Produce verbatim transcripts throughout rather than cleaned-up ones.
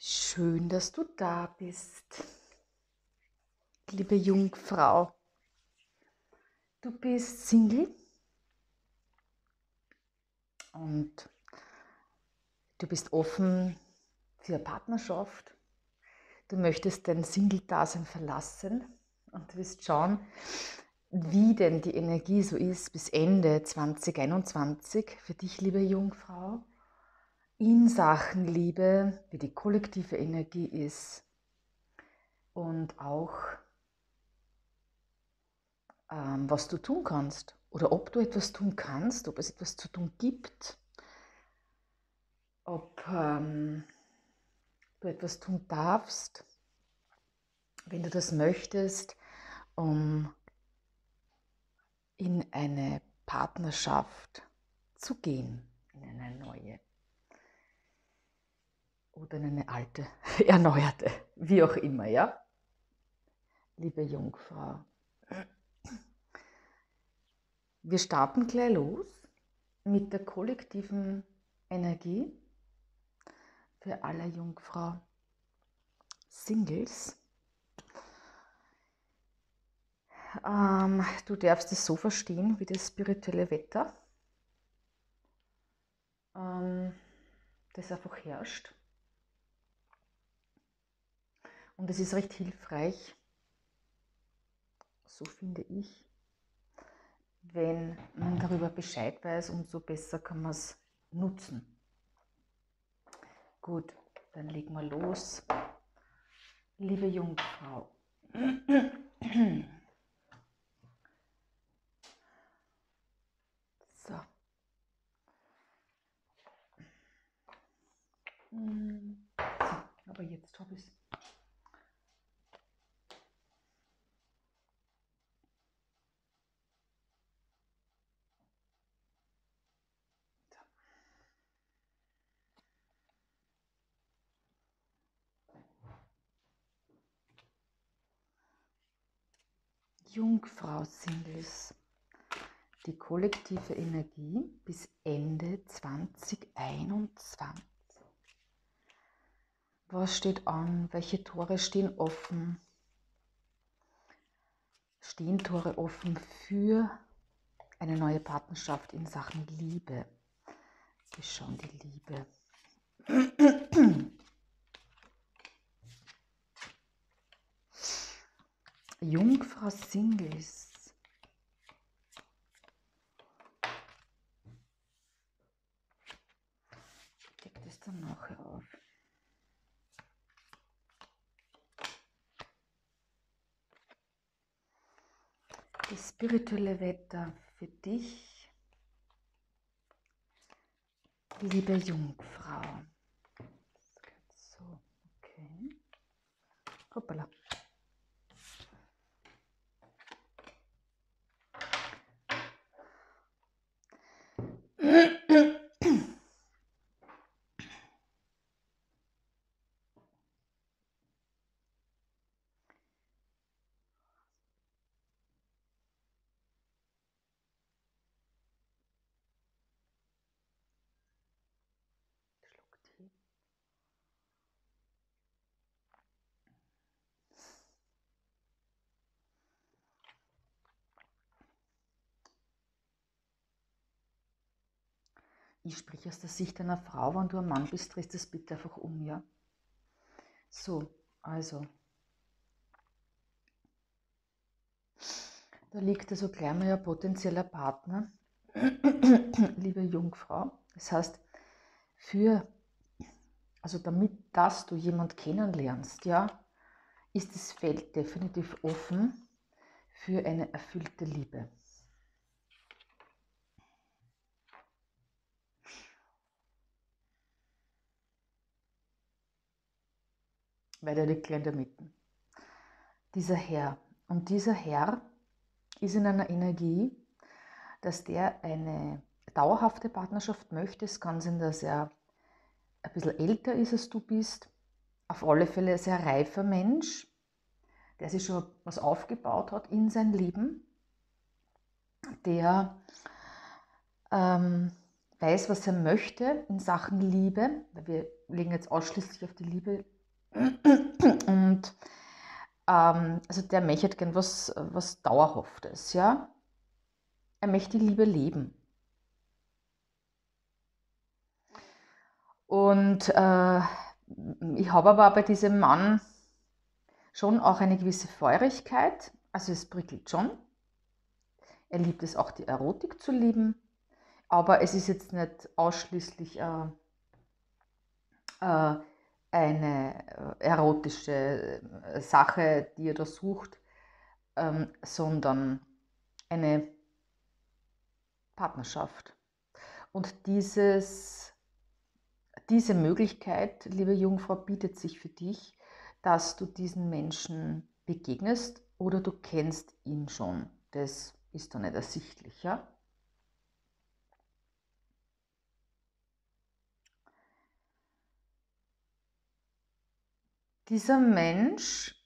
Schön, dass du da bist, liebe Jungfrau. Du bist Single und du bist offen für eine Partnerschaft. Du möchtest dein Single-Dasein verlassen und du wirst schauen, wie denn die Energie so ist bis Ende zwanzig einundzwanzig für dich, liebe Jungfrau, in Sachen Liebe, wie die kollektive Energie ist und auch, ähm, was du tun kannst oder ob du etwas tun kannst, ob es etwas zu tun gibt, ob ähm, du etwas tun darfst, wenn du das möchtest, um in eine Partnerschaft zu gehen, in eine neue oder in eine alte, erneuerte, wie auch immer, ja? Liebe Jungfrau, wir starten gleich los mit der kollektiven Energie für alle Jungfrau Singles. Ähm, du darfst es so verstehen wie das spirituelle Wetter, ähm, das einfach herrscht. Und es ist recht hilfreich, so finde ich, wenn man darüber Bescheid weiß, umso besser kann man es nutzen. Gut, dann legen wir los. Liebe Jungfrau, so. Aber jetzt habe ich es. Jungfrau Singles, die kollektive Energie bis Ende zwanzig einundzwanzig. Was steht an? Welche Tore stehen offen? Stehen Tore offen für eine neue Partnerschaft in Sachen Liebe? Wir schauen die Liebe. Jungfrau Singles. Ich decke das dann nachher auf. Das spirituelle Wetter für dich, liebe Jungfrau. So, okay. Hoppala. Ich spreche aus der Sicht einer Frau, wenn du ein Mann bist, drehst das bitte einfach um, ja? So, also. Da liegt also gleich mal ein potenzieller Partner, liebe Jungfrau. Das heißt, für, also damit, dass du jemanden kennenlernst, ja, ist das Feld definitiv offen für eine erfüllte Liebe. Weil der liegt gleich in der Mitte. Dieser Herr. Und dieser Herr ist in einer Energie, dass der eine dauerhafte Partnerschaft möchte. Es kann sein, dass er ein bisschen älter ist, als du bist. Auf alle Fälle ein sehr reifer Mensch, der sich schon was aufgebaut hat in sein Leben. Der ähm, weiß, was er möchte in Sachen Liebe, weil wir legen jetzt ausschließlich auf die Liebe, und ähm, also der möchte gern was, was Dauerhaftes, ja. Er möchte die Liebe leben. Und äh, ich habe aber bei diesem Mann schon auch eine gewisse Feurigkeit, also es prickelt schon. Er liebt es auch, die Erotik zu lieben, aber es ist jetzt nicht ausschließlich äh, äh, eine erotische Sache, die er da sucht, ähm, sondern eine Partnerschaft. Und dieses, diese Möglichkeit, liebe Jungfrau, bietet sich für dich, dass du diesen Menschen begegnest oder du kennst ihn schon. Das ist doch nicht ersichtlich, ja? Dieser Mensch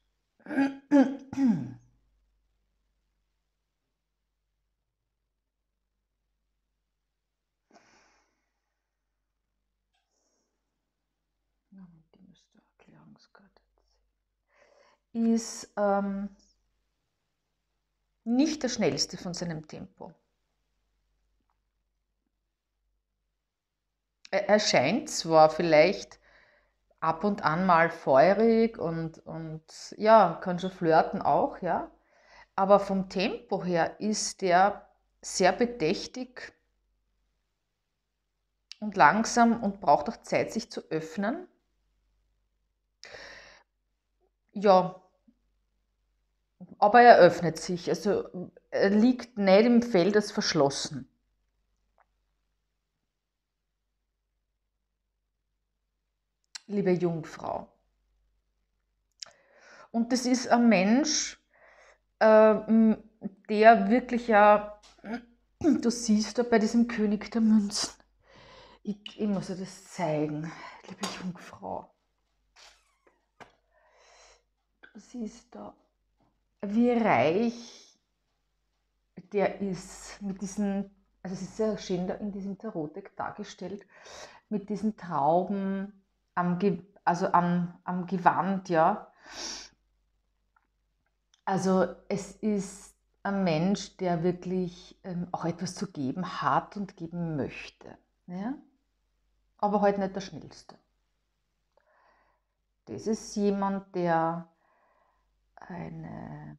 ist ähm, nicht der schnellste von seinem Tempo. Er, er scheint zwar vielleicht ab und an mal feurig und, und ja, kann schon flirten auch, ja, aber vom Tempo her ist der sehr bedächtig und langsam und braucht auch Zeit, sich zu öffnen. Ja, aber er öffnet sich, also er liegt nicht im Feld als verschlossen. Liebe Jungfrau. Und das ist ein Mensch, äh, der wirklich ja, du siehst da bei diesem König der Münzen, ich, ich muss dir das zeigen, liebe Jungfrau. Du siehst da, wie reich der ist mit diesen, also es ist sehr schön da in diesem Tarotek dargestellt, mit diesen Trauben, Am, also am, am Gewand, ja. Also es ist ein Mensch, der wirklich ähm, auch etwas zu geben hat und geben möchte. Ja? Aber halt nicht der Schnellste. Das ist jemand, der eine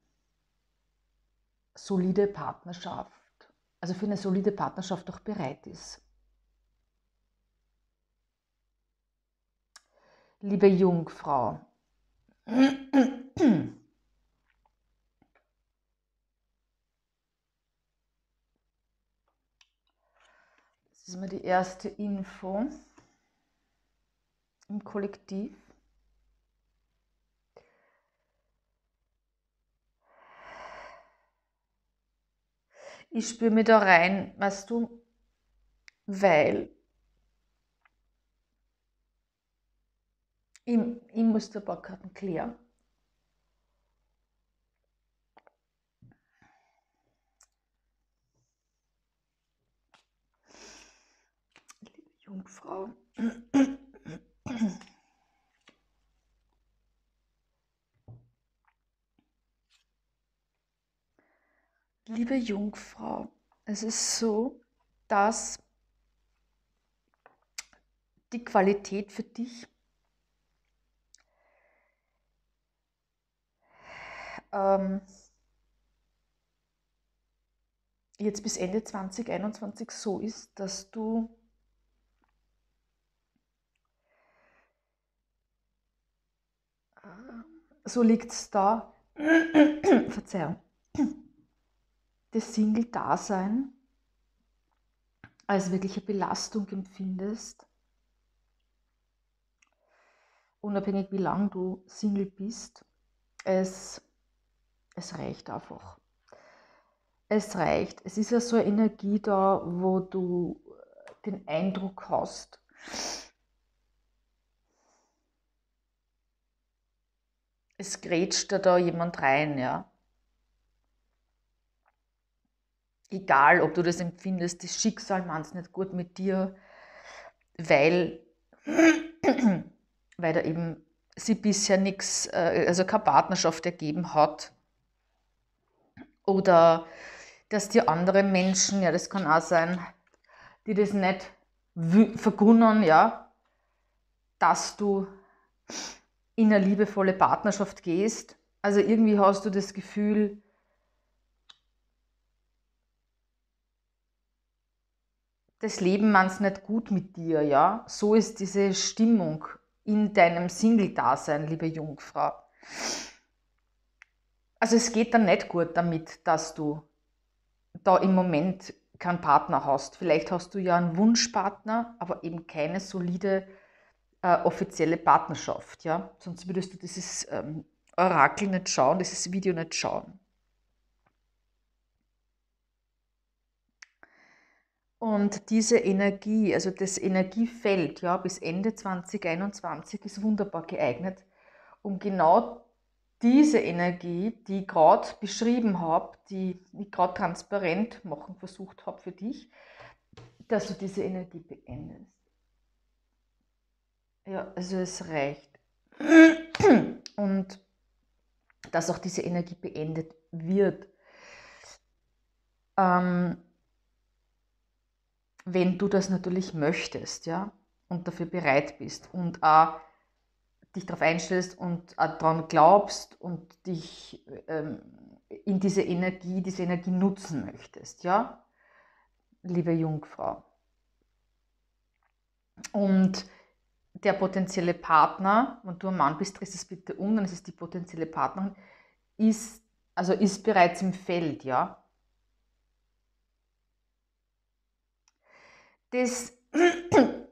solide Partnerschaft, also für eine solide Partnerschaft auch bereit ist. Liebe Jungfrau, das ist mal die erste Info im Kollektiv. Ich spüre mich da rein, weißt du, weil Ich, ich muss da ein paar Karten klären. Liebe Jungfrau. Liebe Jungfrau, es ist so, dass die Qualität für dich jetzt bis Ende zwanzig einundzwanzig so ist, dass du so liegt es da, Verzeihung, das Single-Dasein als wirkliche Belastung empfindest, unabhängig wie lange du Single bist. es Es reicht einfach. Es reicht. Es ist ja so eine Energie da, wo du den Eindruck hast, es grätscht da, da jemand rein, ja. egal ob du das empfindest, das Schicksal meint es nicht gut mit dir, weil, weil da eben sie bisher nichts, also keine Partnerschaft ergeben hat. Oder dass die anderen Menschen, ja, das kann auch sein, die das nicht vergunnen, ja, dass du in eine liebevolle Partnerschaft gehst. Also irgendwie hast du das Gefühl, das Leben meint's nicht gut mit dir, ja. So ist diese Stimmung in deinem Single-Dasein, liebe Jungfrau. Also es geht dann nicht gut damit, dass du da im Moment keinen Partner hast. Vielleicht hast du ja einen Wunschpartner, aber eben keine solide äh, offizielle Partnerschaft, ja. Sonst würdest du dieses ähm, Orakel nicht schauen, dieses Video nicht schauen. Und diese Energie, also das Energiefeld, ja, bis Ende zwanzig einundzwanzig ist wunderbar geeignet, um genau diese Energie, die ich gerade beschrieben habe, die ich gerade transparent machen versucht habe für dich, dass du diese Energie beendest. Ja, also es reicht. Und dass auch diese Energie beendet wird. Ähm, Wenn du das natürlich möchtest, ja, und dafür bereit bist und auch dich darauf einstellst und auch daran glaubst und dich ähm, in diese Energie, diese Energie nutzen möchtest, ja, liebe Jungfrau. Und der potenzielle Partner, wenn du ein Mann bist, drehst es bitte um, dann ist es die potenzielle Partnerin, ist, also ist bereits im Feld, ja. Das,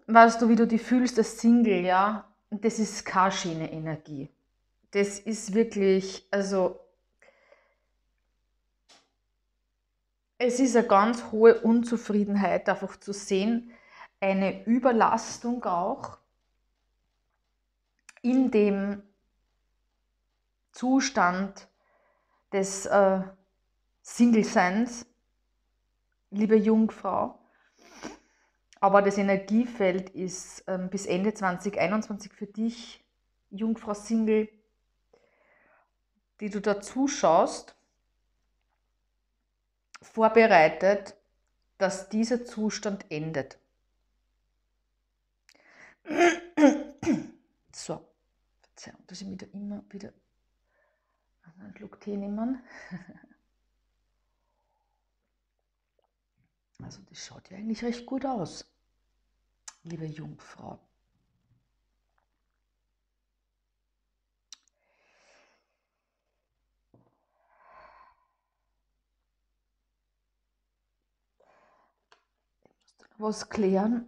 weißt du, wie du dich fühlst, das Single, ja, das ist keine schöne Energie. Das ist wirklich, also, es ist eine ganz hohe Unzufriedenheit einfach zu sehen, eine Überlastung auch in dem Zustand des äh, Single-Seins, liebe Jungfrau. Aber das Energiefeld ist ähm, bis Ende zwanzig einundzwanzig für dich, Jungfrau Single, die du da zuschaust, vorbereitet, dass dieser Zustand endet. So, Verzeihung, dass ich mich da immer wieder einen Schluck Tee nehmen. Also das schaut ja eigentlich recht gut aus, liebe Jungfrau. Ich muss da noch was klären.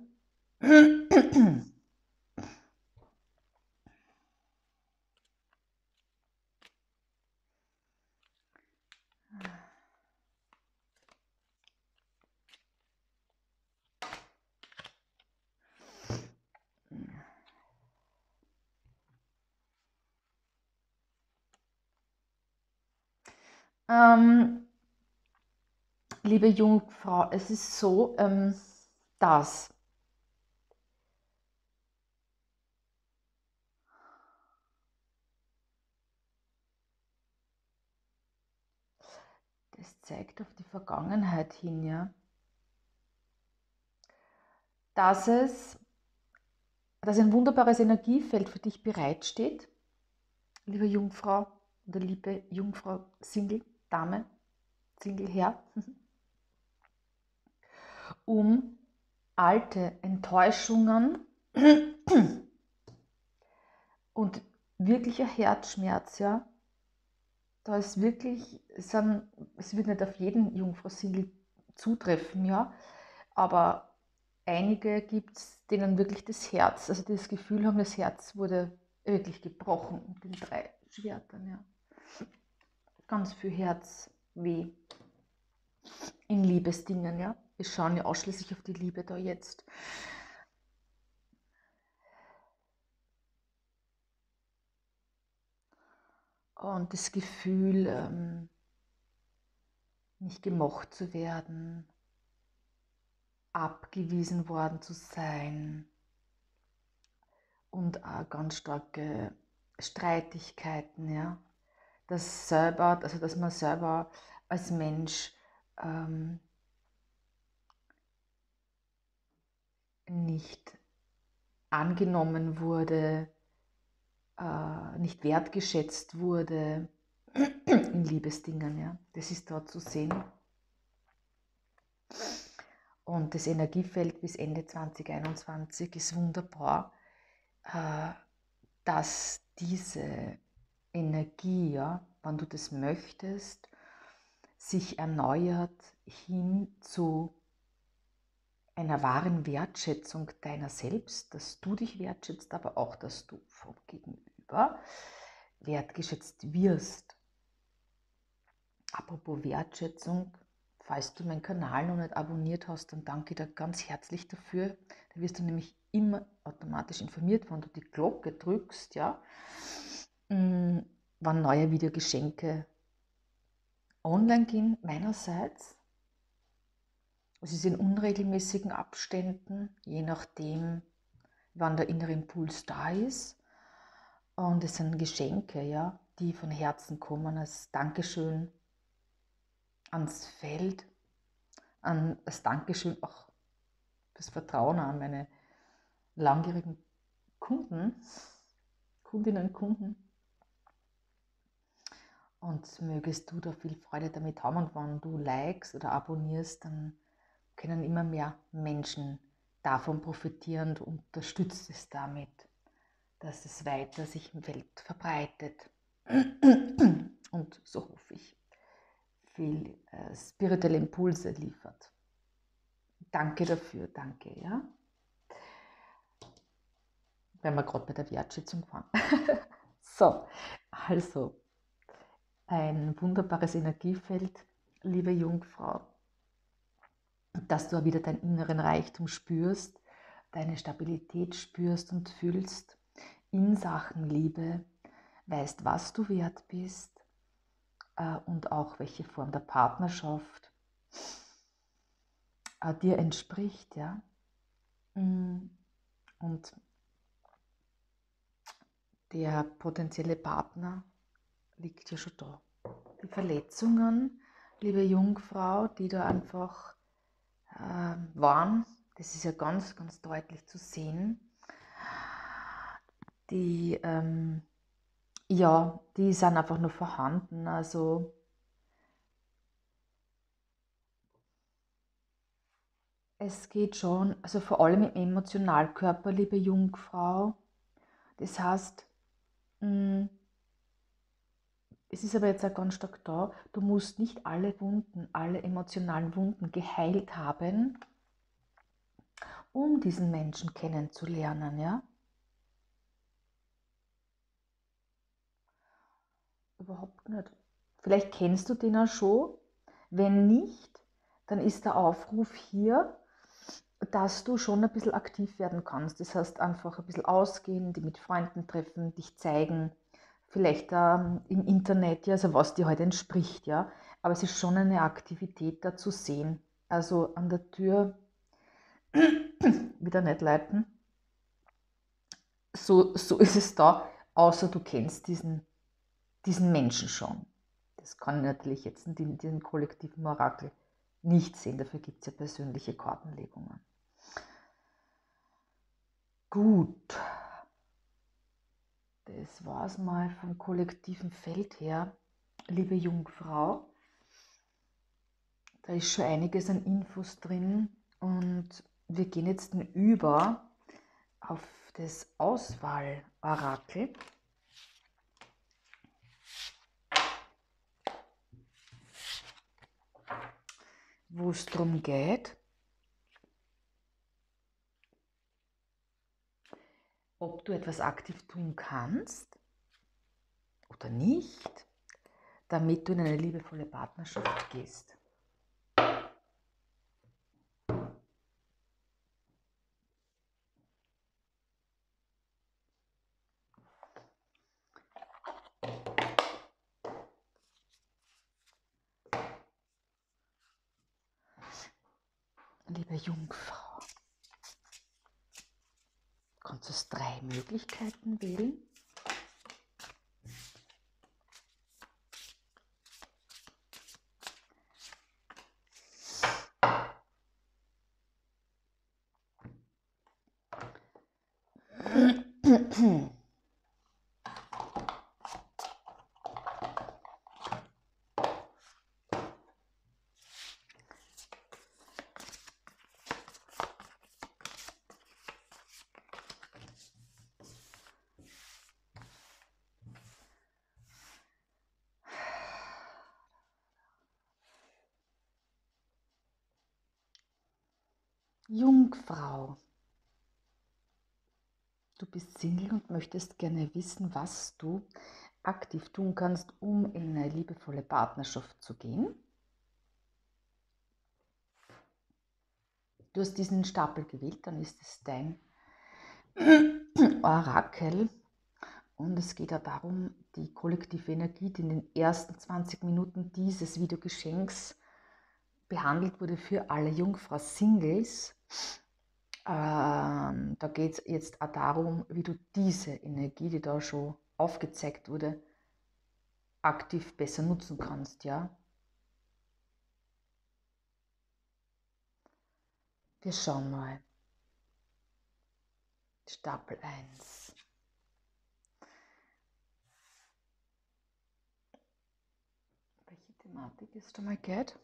Ähm, liebe Jungfrau, es ist so, ähm, dass das zeigt auf die Vergangenheit hin, ja, dass es, dass ein wunderbares Energiefeld für dich bereitsteht, liebe Jungfrau oder liebe Jungfrau Single. Dame, Single her, um alte Enttäuschungen und wirklicher Herzschmerz, ja, da ist wirklich, es wird nicht auf jeden Jungfrau Single zutreffen, ja, aber einige gibt es, denen wirklich das Herz, also das Gefühl haben, das Herz wurde wirklich gebrochen mit den drei Schwertern, ja. Ganz viel Herzweh in Liebesdingen, ja. Wir schauen ja ausschließlich auf die Liebe da jetzt. Und das Gefühl, ähm, nicht gemocht zu werden, abgewiesen worden zu sein und auch ganz starke Streitigkeiten, ja, dass selber, also dass man selber als Mensch ähm, nicht angenommen wurde, äh, nicht wertgeschätzt wurde in Liebesdingen, ja, das ist dort zu sehen. Und das Energiefeld bis Ende zwanzig einundzwanzig ist wunderbar, dass diese Energie, ja, wenn du das möchtest, sich erneuert hin zu einer wahren Wertschätzung deiner selbst, dass du dich wertschätzt, aber auch, dass du vom Gegenüber wertgeschätzt wirst. Apropos Wertschätzung, falls du meinen Kanal noch nicht abonniert hast, dann danke ich dir ganz herzlich dafür. Da wirst du nämlich immer automatisch informiert, wenn du die Glocke drückst, ja, wann neue Videogeschenke online gehen meinerseits. Es ist in unregelmäßigen Abständen, je nachdem, wann der innere Impuls da ist. Und es sind Geschenke, ja, die von Herzen kommen als Dankeschön ans Feld, an das Dankeschön auch das Vertrauen an meine langjährigen Kunden, Kundinnen, Kunden. Und mögest du da viel Freude damit haben, und wenn du likest oder abonnierst, dann können immer mehr Menschen davon profitieren und unterstützt es damit, dass es weiter sich im Feld verbreitet. Und so hoffe ich, viel äh, spirituelle Impulse liefert. Danke dafür, danke, ja. Wenn wir gerade bei der Wertschätzung waren. So, also, ein wunderbares Energiefeld, liebe Jungfrau, dass du wieder deinen inneren Reichtum spürst, deine Stabilität spürst und fühlst in Sachen Liebe, weißt, was du wert bist, und auch welche Form der Partnerschaft dir entspricht, ja. Und der potenzielle Partner liegt ja schon da. Die Verletzungen, liebe Jungfrau, die da einfach äh, waren, das ist ja ganz, ganz deutlich zu sehen. Die ähm, Ja, die sind einfach nur vorhanden, also es geht schon, also vor allem im Emotionalkörper, liebe Jungfrau, das heißt, es ist aber jetzt auch ganz stark da, du musst nicht alle Wunden, alle emotionalen Wunden geheilt haben, um diesen Menschen kennenzulernen, ja. Überhaupt nicht. Vielleicht kennst du den ja schon. Wenn nicht, dann ist der Aufruf hier, dass du schon ein bisschen aktiv werden kannst. Das heißt, einfach ein bisschen ausgehen, die mit Freunden treffen, dich zeigen, vielleicht ähm, im Internet, ja, also was dir heute entspricht, ja. Aber es ist schon eine Aktivität da zu sehen. Also an der Tür wieder nicht leiten. So, so ist es da, außer du kennst diesen diesen Menschen schon. Das kann ich natürlich jetzt in diesem kollektiven Orakel nicht sehen, dafür gibt es ja persönliche Kartenlegungen. Gut, das war es mal vom kollektiven Feld her, liebe Jungfrau. Da ist schon einiges an Infos drin und wir gehen jetzt über auf das Auswahl-Orakel. Wo es darum geht, ob du etwas aktiv tun kannst oder nicht, damit du in eine liebevolle Partnerschaft gehst. Liebe Jungfrau, kannst du aus drei Möglichkeiten wählen? Jungfrau, du bist Single und möchtest gerne wissen, was du aktiv tun kannst, um in eine liebevolle Partnerschaft zu gehen. Du hast diesen Stapel gewählt, dann ist es dein Orakel. Und es geht ja darum, die kollektive Energie, die in den ersten zwanzig Minuten dieses Videogeschenks behandelt wurde für alle Jungfrau-Singles. Ähm, da geht es jetzt auch darum, wie du diese Energie, die da schon aufgezeigt wurde, aktiv besser nutzen kannst. Ja? Wir schauen mal. Stapel eins. Welche Thematik ist da mal geht?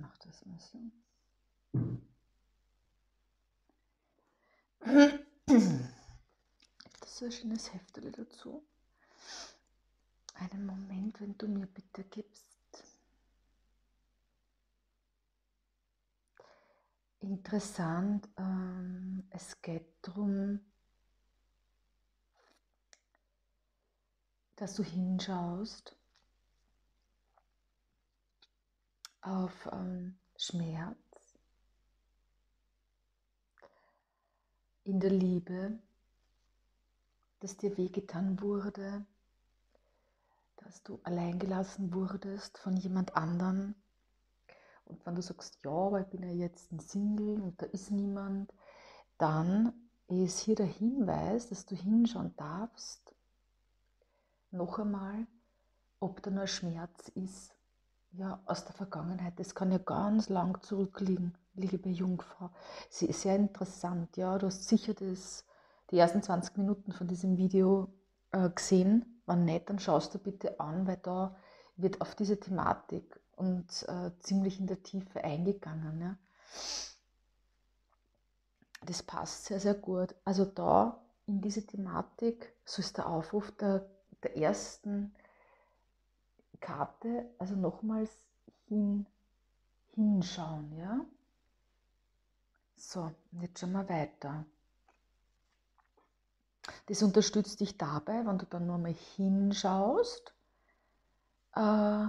Mach das mal so. Das ist ein schönes Hefterl dazu. Einen Moment, wenn du mir bitte gibst. Interessant, ähm, es geht darum, dass du hinschaust auf ähm, Schmerz in der Liebe, dass dir wehgetan wurde, dass du alleingelassen wurdest von jemand anderem. Und wenn du sagst, ja, aber ich bin ja jetzt ein Single und da ist niemand, dann ist hier der Hinweis, dass du hinschauen darfst, noch einmal, ob da nur Schmerz ist. Ja, aus der Vergangenheit, das kann ja ganz lang zurückliegen, liebe Jungfrau. Sie ist sehr interessant, ja, du hast sicher das, die ersten zwanzig Minuten von diesem Video äh, gesehen. Wenn nicht, dann schaust du bitte an, weil da wird auf diese Thematik und äh, ziemlich in der Tiefe eingegangen. Ja. Das passt sehr, sehr gut. Also da, in diese Thematik, so ist der Aufruf der, der ersten Karte, also nochmals hin, hinschauen, ja. So, jetzt schauen wir weiter. Das unterstützt dich dabei, wenn du dann nur mal hinschaust, äh,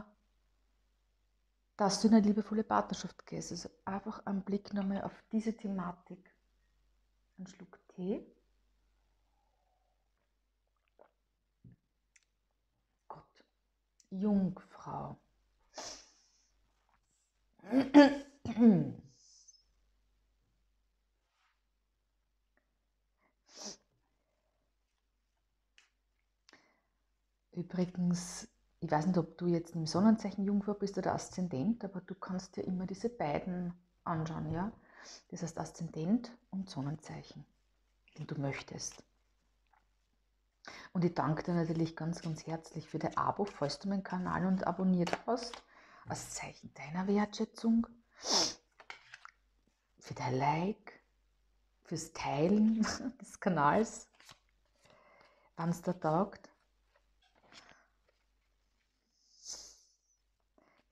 dass du in eine liebevolle Partnerschaft gehst. Also einfach einen Blick nochmal auf diese Thematik. Ein Schluck Tee. Jungfrau. Übrigens, ich weiß nicht, ob du jetzt im Sonnenzeichen Jungfrau bist oder Aszendent, aber du kannst dir immer diese beiden anschauen, ja? Das heißt Aszendent und Sonnenzeichen, den du möchtest. Und ich danke dir natürlich ganz, ganz herzlich für dein Abo, falls du meinen Kanal und abonniert hast, als Zeichen deiner Wertschätzung, für dein Like, fürs Teilen des Kanals, wenn es da taugt.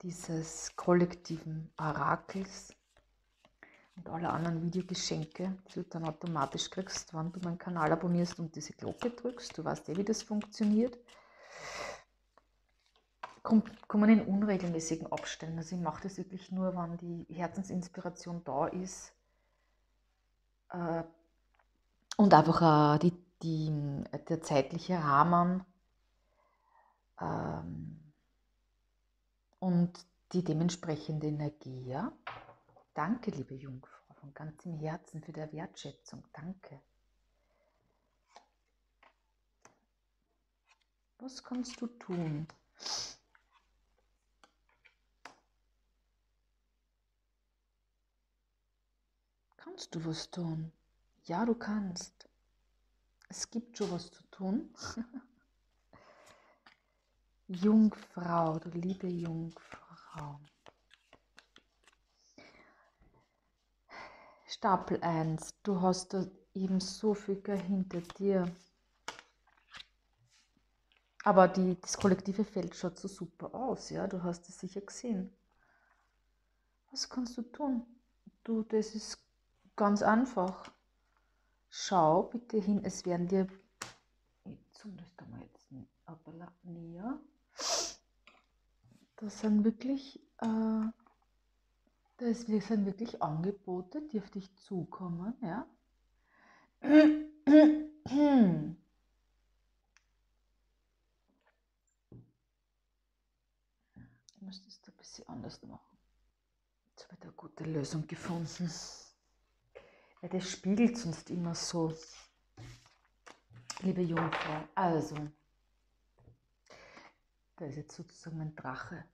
Dieses kollektiven Orakels und alle anderen Videogeschenke, die du dann automatisch kriegst, wenn du meinen Kanal abonnierst und diese Glocke drückst. Du weißt eh, wie das funktioniert. Kommen in unregelmäßigen Abständen. Also ich mache das wirklich nur, wenn die Herzensinspiration da ist. Und einfach die die, der zeitliche Rahmen ähm, und die dementsprechende Energie. Ja? Danke, liebe Jungfrau, von ganzem Herzen für die Wertschätzung. Danke. Was kannst du tun? Kannst du was tun? Ja, du kannst. Es gibt schon was zu tun. Jungfrau, du liebe Jungfrau. Stapel eins, du hast da eben so viel hinter dir. Aber die, das kollektive Feld schaut so super aus, ja, du hast es sicher gesehen. Was kannst du tun? Du, das ist ganz einfach. Schau bitte hin, es werden dir, jetzt, das kann man jetzt näher, das sind wirklich, äh, das sind wirklich Angebote, die auf dich zukommen, ja. Ich muss das da ein bisschen anders machen. Jetzt habe ich da eine gute Lösung gefunden. Weil das spiegelt sonst immer so. Liebe Jungfrau, also, da ist jetzt sozusagen mein Drache.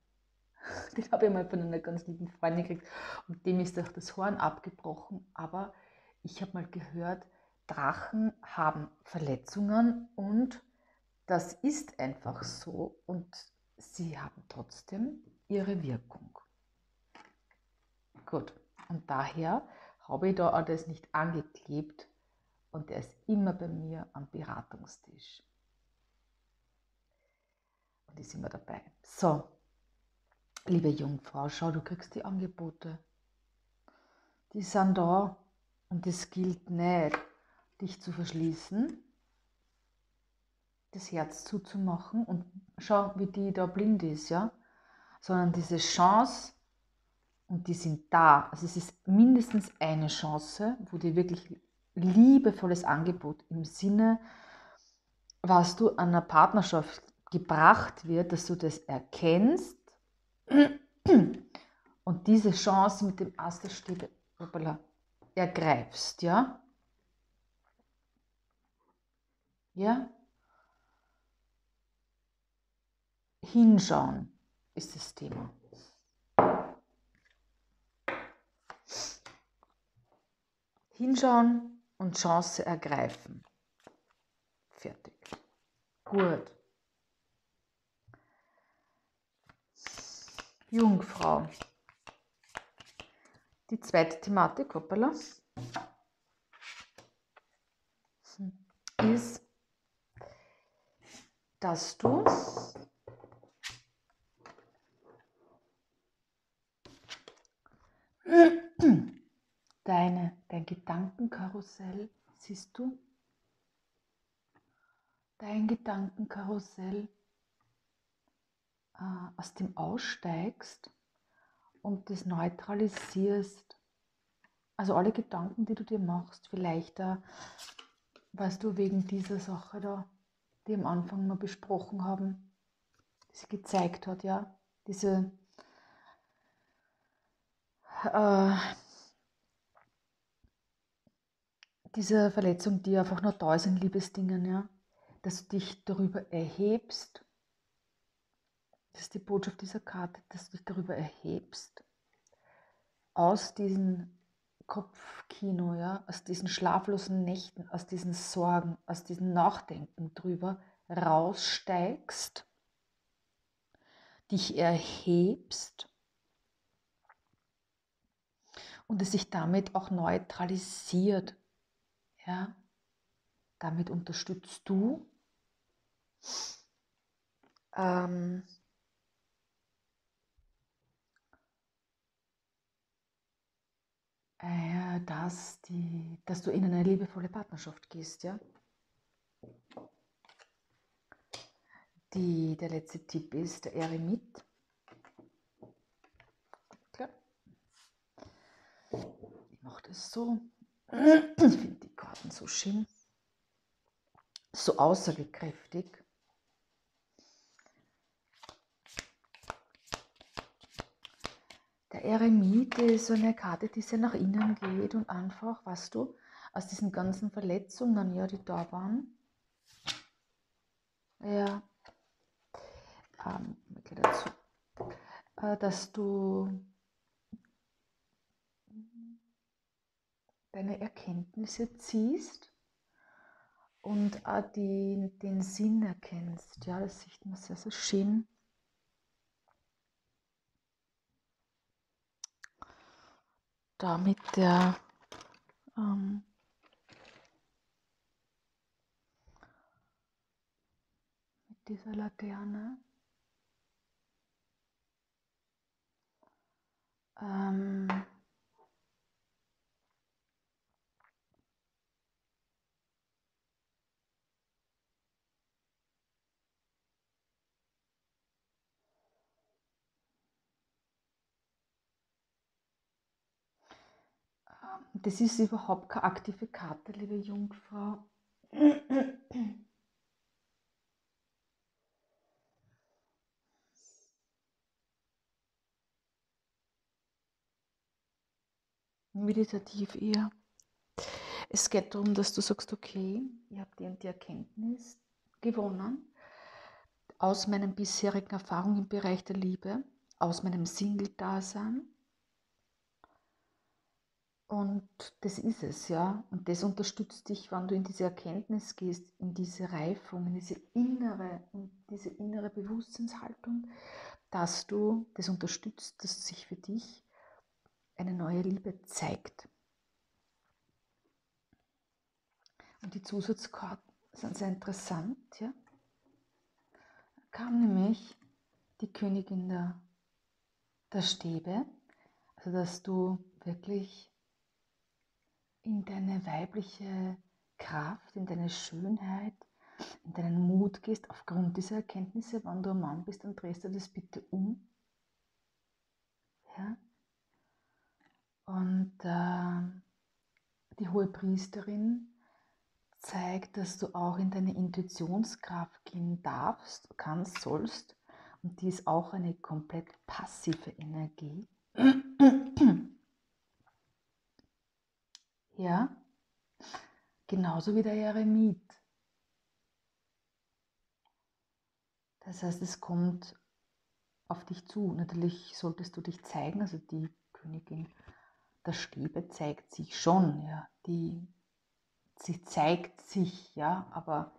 Den habe ich mal von einer ganz lieben Freundin gekriegt und dem ist auch das Horn abgebrochen. Aber ich habe mal gehört, Drachen haben Verletzungen und das ist einfach so. Und sie haben trotzdem ihre Wirkung. Gut, und daher habe ich da auch das nicht angeklebt und der ist immer bei mir am Beratungstisch. Und ich bin immer dabei. So, liebe Jungfrau, schau, du kriegst die Angebote. Die sind da und es gilt nicht, dich zu verschließen, das Herz zuzumachen und schau, wie die da blind ist, ja, sondern diese Chance, und die sind da, also es ist mindestens eine Chance, wo dir wirklich liebevolles Angebot im Sinne, was du an einer Partnerschaft gebracht wird, dass du das erkennst und diese Chance mit dem Ast der Stäbe ergreifst, ja, ja, hinschauen ist das Thema. Hinschauen und Chance ergreifen. Fertig. Gut. Jungfrau. Die zweite Thematik, hoppala, ist, dass du Deine, dein Gedankenkarussell, siehst du? Dein Gedankenkarussell äh, aus dem aussteigst und das neutralisierst. Also alle Gedanken, die du dir machst, vielleicht da, weißt du, wegen dieser Sache da, die am Anfang mal besprochen haben, die sie gezeigt hat, ja, diese äh, diese Verletzung, die einfach nur da ist in Liebesdingen, ja, dass du dich darüber erhebst, das ist die Botschaft dieser Karte, dass du dich darüber erhebst, aus diesem Kopfkino, ja, aus diesen schlaflosen Nächten, aus diesen Sorgen, aus diesem Nachdenken drüber raussteigst, dich erhebst und es sich damit auch neutralisiert. Ja, damit unterstützt du ähm, äh, dass, die, dass du in eine liebevolle Partnerschaft gehst. Ja? Die, der letzte Tipp ist der Eremit. Klar. Ich mache das so. Ich finde die Karten so schön. so aussagekräftig. Der Eremit ist so eine Karte, die sehr nach innen geht und einfach, weißt du, aus diesen ganzen Verletzungen, ja, die da waren. Ja, ähm, dazu, äh, dass du deine Erkenntnisse ziehst und auch die, den Sinn erkennst. Ja, das sieht man sehr, sehr schön. Da mit der ähm, mit dieser Laterne. Ähm, Das ist überhaupt keine aktive Karte, liebe Jungfrau. Meditativ eher. Es geht darum, dass du sagst, okay, ich habe die, die Erkenntnis gewonnen aus meinen bisherigen Erfahrungen im Bereich der Liebe, aus meinem Single-Dasein. Und das ist es, ja. Und das unterstützt dich, wenn du in diese Erkenntnis gehst, in diese Reifung, in diese innere, in diese innere Bewusstseinshaltung, dass du das unterstützt, dass sich für dich eine neue Liebe zeigt. Und die Zusatzkarten sind sehr interessant, ja. Da kam nämlich die Königin der, der Stäbe, also dass du wirklich in deine weibliche Kraft, in deine Schönheit, in deinen Mut gehst, aufgrund dieser Erkenntnisse. Wenn du ein Mann bist, dann drehst du das bitte um. Ja? Und äh, die hohe Priesterin zeigt, dass du auch in deine Intuitionskraft gehen darfst, kannst, sollst. Und die ist auch eine komplett passive Energie. Ja, genauso wie der Eremit. Das heißt, es kommt auf dich zu. Natürlich solltest du dich zeigen, also die Königin der Stäbe zeigt sich schon, ja, die, sie zeigt sich, ja, aber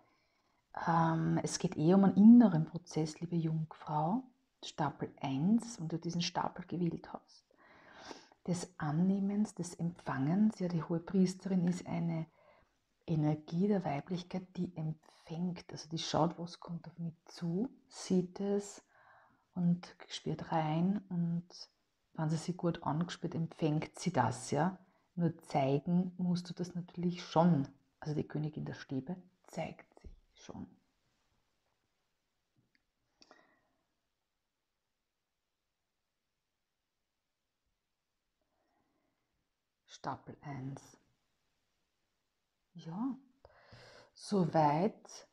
ähm, es geht eher um einen inneren Prozess, liebe Jungfrau, Stapel eins, wenn du diesen Stapel gewählt hast. Des Annehmens, des Empfangens. Ja, die hohe Priesterin ist eine Energie der Weiblichkeit, die empfängt, also die schaut, was kommt auf mich zu, sieht es und spürt rein, und wenn sie sich gut angespürt, empfängt sie das, ja. Nur zeigen musst du das natürlich schon. Also die Königin der Stäbe zeigt sich schon. Stapel eins. Ja, soweit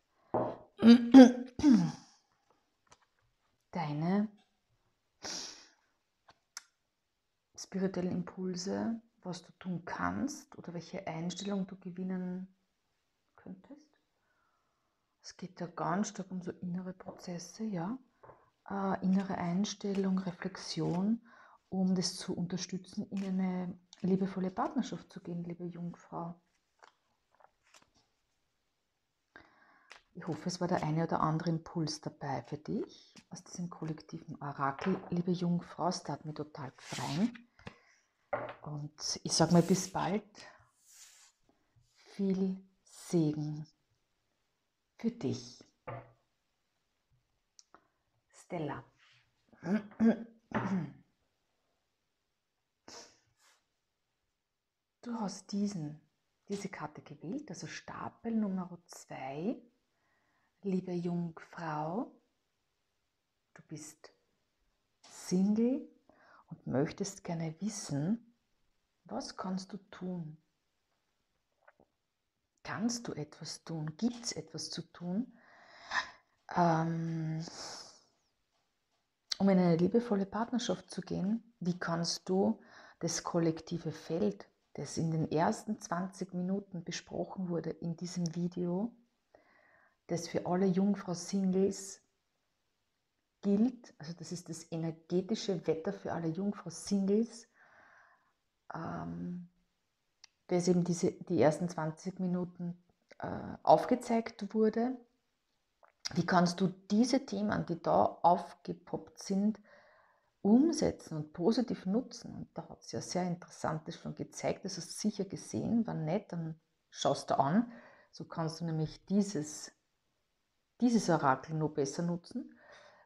deine spirituellen Impulse, was du tun kannst oder welche Einstellung du gewinnen könntest. Es geht ja ganz stark um so innere Prozesse, ja, äh, innere Einstellung, Reflexion, um das zu unterstützen, in eine liebevolle Partnerschaft zu gehen, liebe Jungfrau. Ich hoffe, es war der eine oder andere Impuls dabei für dich aus diesem kollektiven Orakel. Liebe Jungfrau, es tat mir total gefreien. Und ich sage mal bis bald. Viel Segen für dich. Stella. Du hast diesen, diese Karte gewählt, also Stapel Nummer zwei. Liebe Jungfrau, du bist Single und möchtest gerne wissen, was kannst du tun, Kannst du etwas tun? Gibt es etwas zu tun, ähm, um in eine liebevolle Partnerschaft zu gehen? Wie kannst du das kollektive Feld, das in den ersten zwanzig Minuten besprochen wurde in diesem Video, das für alle Jungfrau-Singles gilt, also das ist das energetische Wetter für alle Jungfrau-Singles, ähm, dass eben diese, die ersten zwanzig Minuten äh, aufgezeigt wurde. Wie kannst du diese Themen, die da aufgepoppt sind, umsetzen und positiv nutzen? Und da hat es ja sehr Interessantes schon gezeigt, das hast du sicher gesehen, wenn nicht, dann schaust du an. So kannst du nämlich dieses, dieses Orakel noch besser nutzen.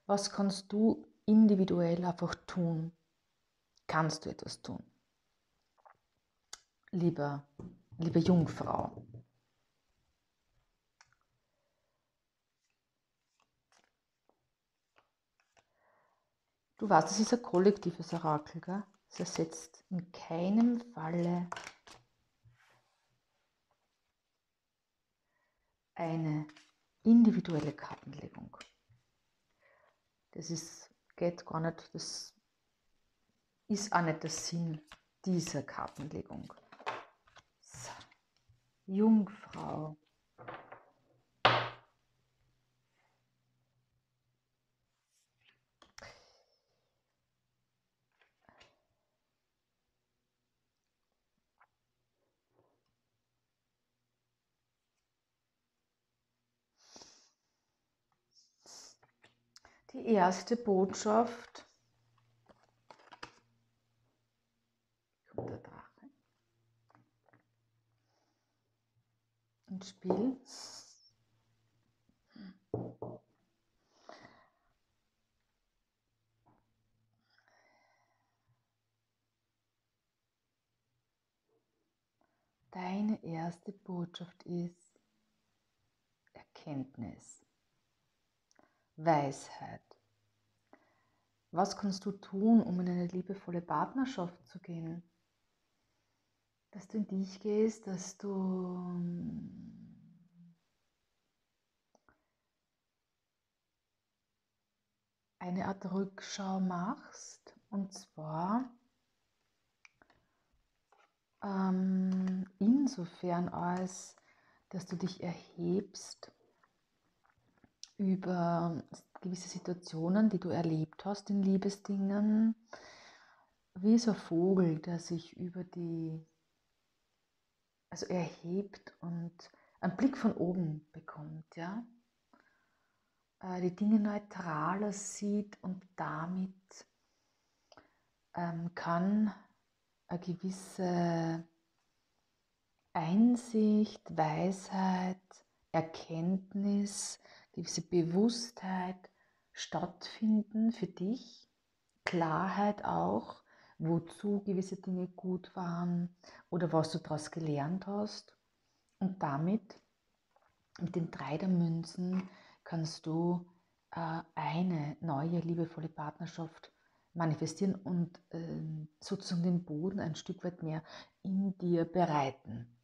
Was kannst du individuell einfach tun? Kannst du etwas tun? Lieber, liebe Jungfrau, du weißt, das ist ein kollektives Orakel, gell? Es ersetzt in keinem Falle eine individuelle Kartenlegung. Das ist, geht gar nicht, das ist auch nicht der Sinn dieser Kartenlegung. Jungfrau. Die erste Botschaft. Spiel. Deine erste Botschaft ist Erkenntnis, Weisheit. Was kannst du tun, um in eine liebevolle Partnerschaft zu gehen? Dass du in dich gehst, dass du eine Art Rückschau machst, und zwar ähm, insofern als, dass du dich erhebst über gewisse Situationen, die du erlebt hast in Liebesdingen, wie so ein Vogel, der sich über die also erhebt und einen Blick von oben bekommt, ja, die Dinge neutraler sieht, und damit ähm, kann eine gewisse Einsicht, Weisheit, Erkenntnis, gewisse Bewusstheit stattfinden für dich, Klarheit auch, wozu gewisse Dinge gut waren oder was du daraus gelernt hast. Und damit, mit den drei der Münzen, kannst du äh, eine neue, liebevolle Partnerschaft manifestieren und äh, sozusagen den Boden ein Stück weit mehr in dir bereiten.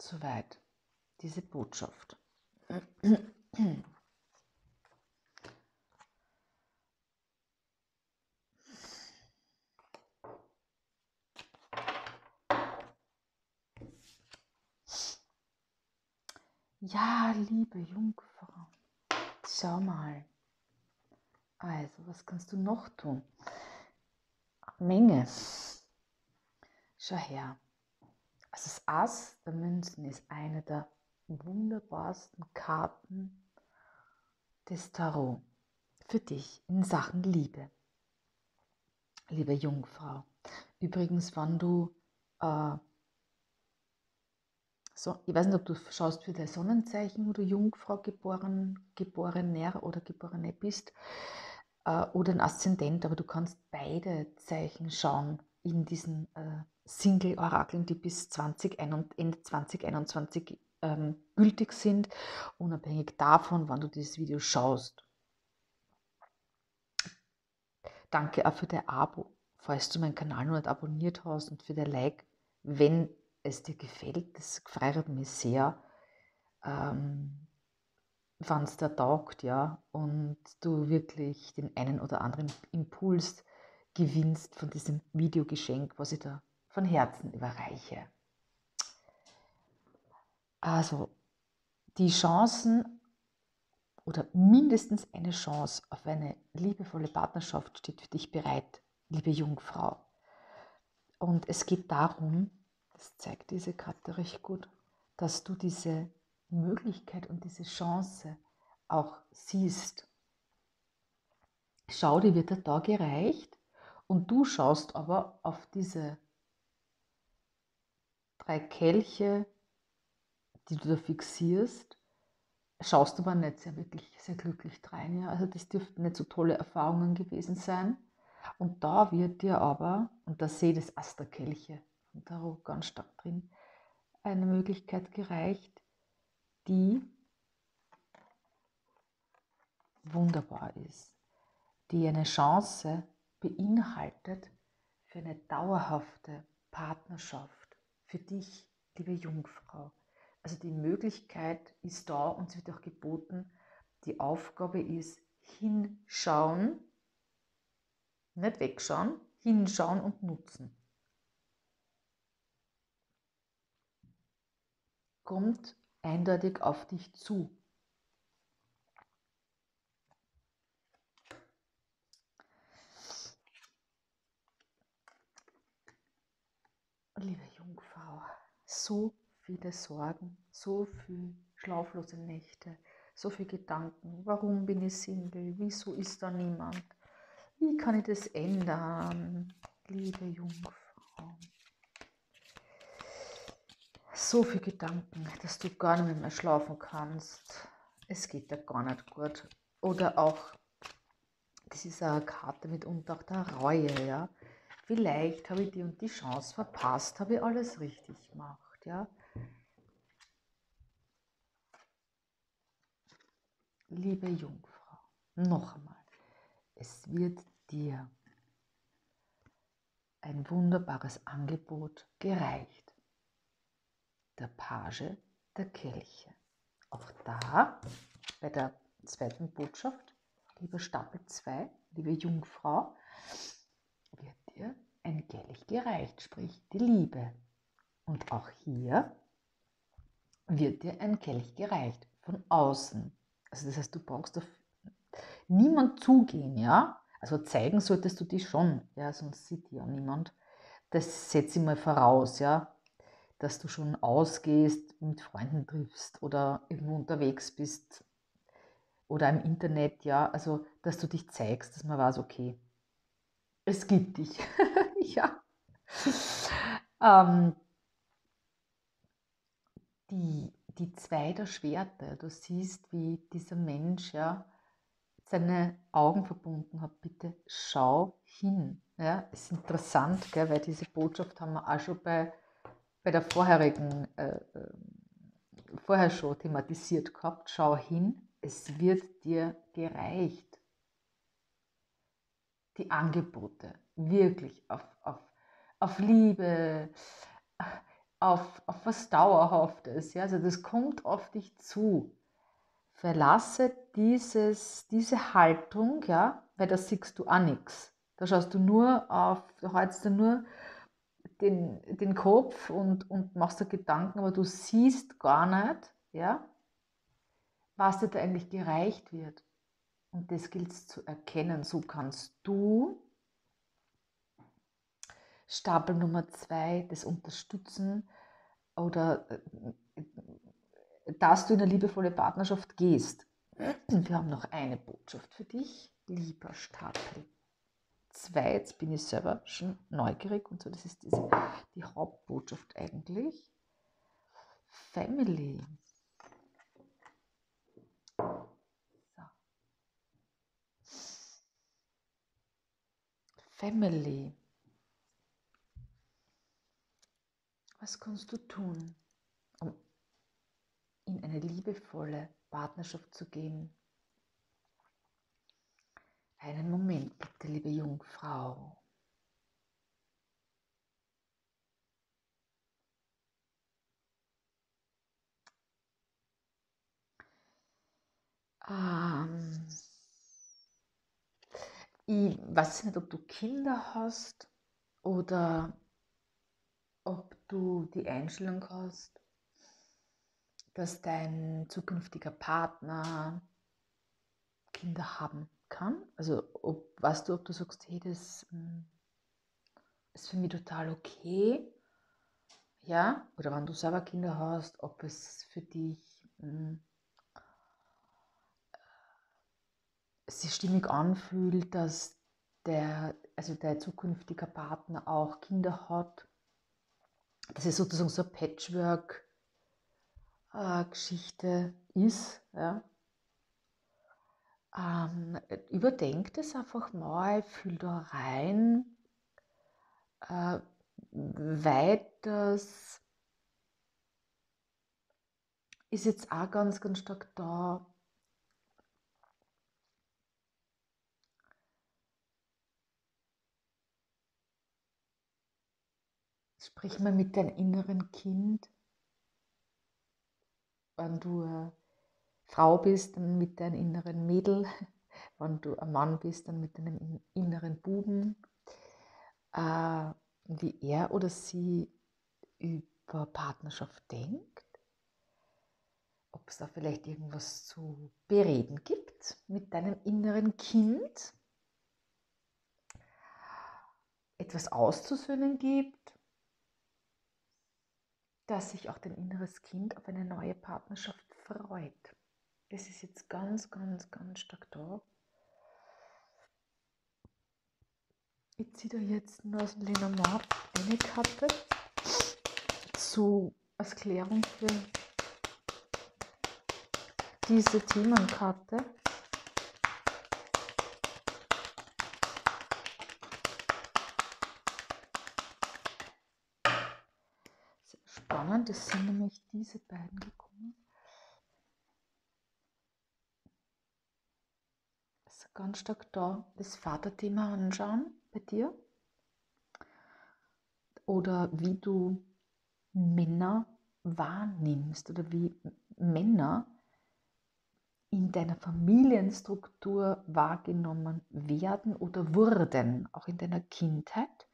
Soweit diese Botschaft. Ja, liebe Jungfrau, schau mal. Also, was kannst du noch tun? Menge. Schau her. Also das Ass der Münzen ist eine der wunderbarsten Karten des Tarot für dich in Sachen Liebe. Liebe Jungfrau. Übrigens, wenn du... Äh, So, ich weiß nicht, ob du schaust für dein Sonnenzeichen, wo du Jungfrau geboren, geborener oder geborene bist, äh, oder ein Aszendent, aber du kannst beide Zeichen schauen in diesen äh, Single-Orakeln, die bis zwanzig einundzwanzig ähm, gültig sind, unabhängig davon, wann du dieses Video schaust. Danke auch für dein Abo, falls du meinen Kanal noch nicht abonniert hast, und für dein Like, wenn es dir gefällt, das freut mich sehr, ähm, wenn es dir taugt, ja, und du wirklich den einen oder anderen Impuls gewinnst von diesem Videogeschenk, was ich da von Herzen überreiche. Also die Chancen oder mindestens eine Chance auf eine liebevolle Partnerschaft steht für dich bereit, liebe Jungfrau. Und es geht darum, das zeigt diese Karte recht gut, dass du diese Möglichkeit und diese Chance auch siehst. Schau, dir wird der Tag gereicht und du schaust aber auf diese drei Kelche, die du da fixierst, schaust aber nicht sehr wirklich, sehr glücklich rein. Ja? Also das dürften nicht so tolle Erfahrungen gewesen sein. Und da wird dir aber, und da sehe das Ast der Kelche vom Tarot ganz stark drin, eine Möglichkeit gereicht, die wunderbar ist, die eine Chance beinhaltet für eine dauerhafte Partnerschaft, für dich, liebe Jungfrau. Also die Möglichkeit ist da und es wird auch geboten. Die Aufgabe ist hinschauen, nicht wegschauen, hinschauen und nutzen. Kommt eindeutig auf dich zu. Liebe Jungfrau, so viele Sorgen, so viele schlaflose Nächte, so viele Gedanken. Warum bin ich Single? Wieso ist da niemand? Wie kann ich das ändern? Liebe Jungfrau. So viele Gedanken, dass du gar nicht mehr schlafen kannst. Es geht dir gar nicht gut. Oder auch, das ist eine Karte mitunter auch der Reue. Ja? Vielleicht habe ich die und die Chance verpasst, habe ich alles richtig gemacht. Ja? Liebe Jungfrau, noch einmal, es wird dir ein wunderbares Angebot gereicht. Der Page der Kelche. Auch da, bei der zweiten Botschaft, lieber Stapel zwei, liebe Jungfrau, wird dir ein Kelch gereicht, sprich die Liebe. Und auch hier wird dir ein Kelch gereicht, von außen. Also das heißt, du brauchst auf niemand zugehen, ja? Also zeigen solltest du dich schon, ja, sonst sieht ja niemand. Das setze ich mal voraus, ja, dass du schon ausgehst, mit Freunden triffst oder irgendwo unterwegs bist oder im Internet, ja, also dass du dich zeigst, dass man weiß, okay, es gibt dich, ja. ähm, die, die zwei der Schwerter, du siehst, wie dieser Mensch, ja, seine Augen verbunden hat, bitte schau hin. Ja, ist interessant, gell, weil diese Botschaft haben wir auch schon bei, bei der vorherigen, äh, vorher schon thematisiert gehabt. Schau hin, es wird dir gereicht. Die Angebote, wirklich, auf, auf, auf Liebe, auf, auf was Dauerhaftes. Ja, also das kommt auf dich zu. Verlasse dieses, diese Haltung, ja, weil da siehst du auch nichts. Da schaust du nur auf, da hältst du nur den, den Kopf und, und machst dir Gedanken, aber du siehst gar nicht, ja, was dir da eigentlich gereicht wird. Und das gilt es zu erkennen. So kannst du Stapel Nummer zwei, das unterstützen oder dass du in eine liebevolle Partnerschaft gehst. Und wir haben noch eine Botschaft für dich, lieber Stapel zwei. Jetzt bin ich selber schon neugierig und so, das ist diese, die Hauptbotschaft eigentlich. Family. So. Family. Was kannst du tun, um in eine liebevolle Partnerschaft zu gehen? Einen Moment bitte, liebe Jungfrau. Ähm, ich weiß nicht, ob du Kinder hast oder ob du die Einstellung hast, dass dein zukünftiger Partner Kinder haben kann. Also ob, weißt du, ob du sagst, hey, das ist für mich total okay. Ja, oder wenn du selber Kinder hast, ob es für dich mh, sich stimmig anfühlt, dass der, also dein zukünftiger Partner auch Kinder hat. Dass es sozusagen so eine Patchwork-Geschichte ist. Ja. Ähm, überdenk das einfach mal, fühl da rein, äh, weil das ist jetzt auch ganz, ganz stark da, sprich mal mit deinem inneren Kind, wenn du eine Frau bist, dann mit deinem inneren Mädel, wenn du ein Mann bist, dann mit deinem inneren Buben, äh, wie er oder sie über Partnerschaft denkt, ob es da vielleicht irgendwas zu bereden gibt mit deinem inneren Kind, etwas auszusöhnen gibt, dass sich auch dein inneres Kind auf eine neue Partnerschaft freut. Das ist jetzt ganz, ganz, ganz stark da. Ich ziehe da jetzt nur aus dem Lenormand eine Karte zu, als Klärung für diese Themenkarte. Sehr spannend, es sind nämlich diese beiden gekommen. Also ganz stark da das Vaterthema anschauen. Bei dir oder wie du Männer wahrnimmst oder wie Männer in deiner Familienstruktur wahrgenommen werden oder wurden, auch in deiner Kindheit.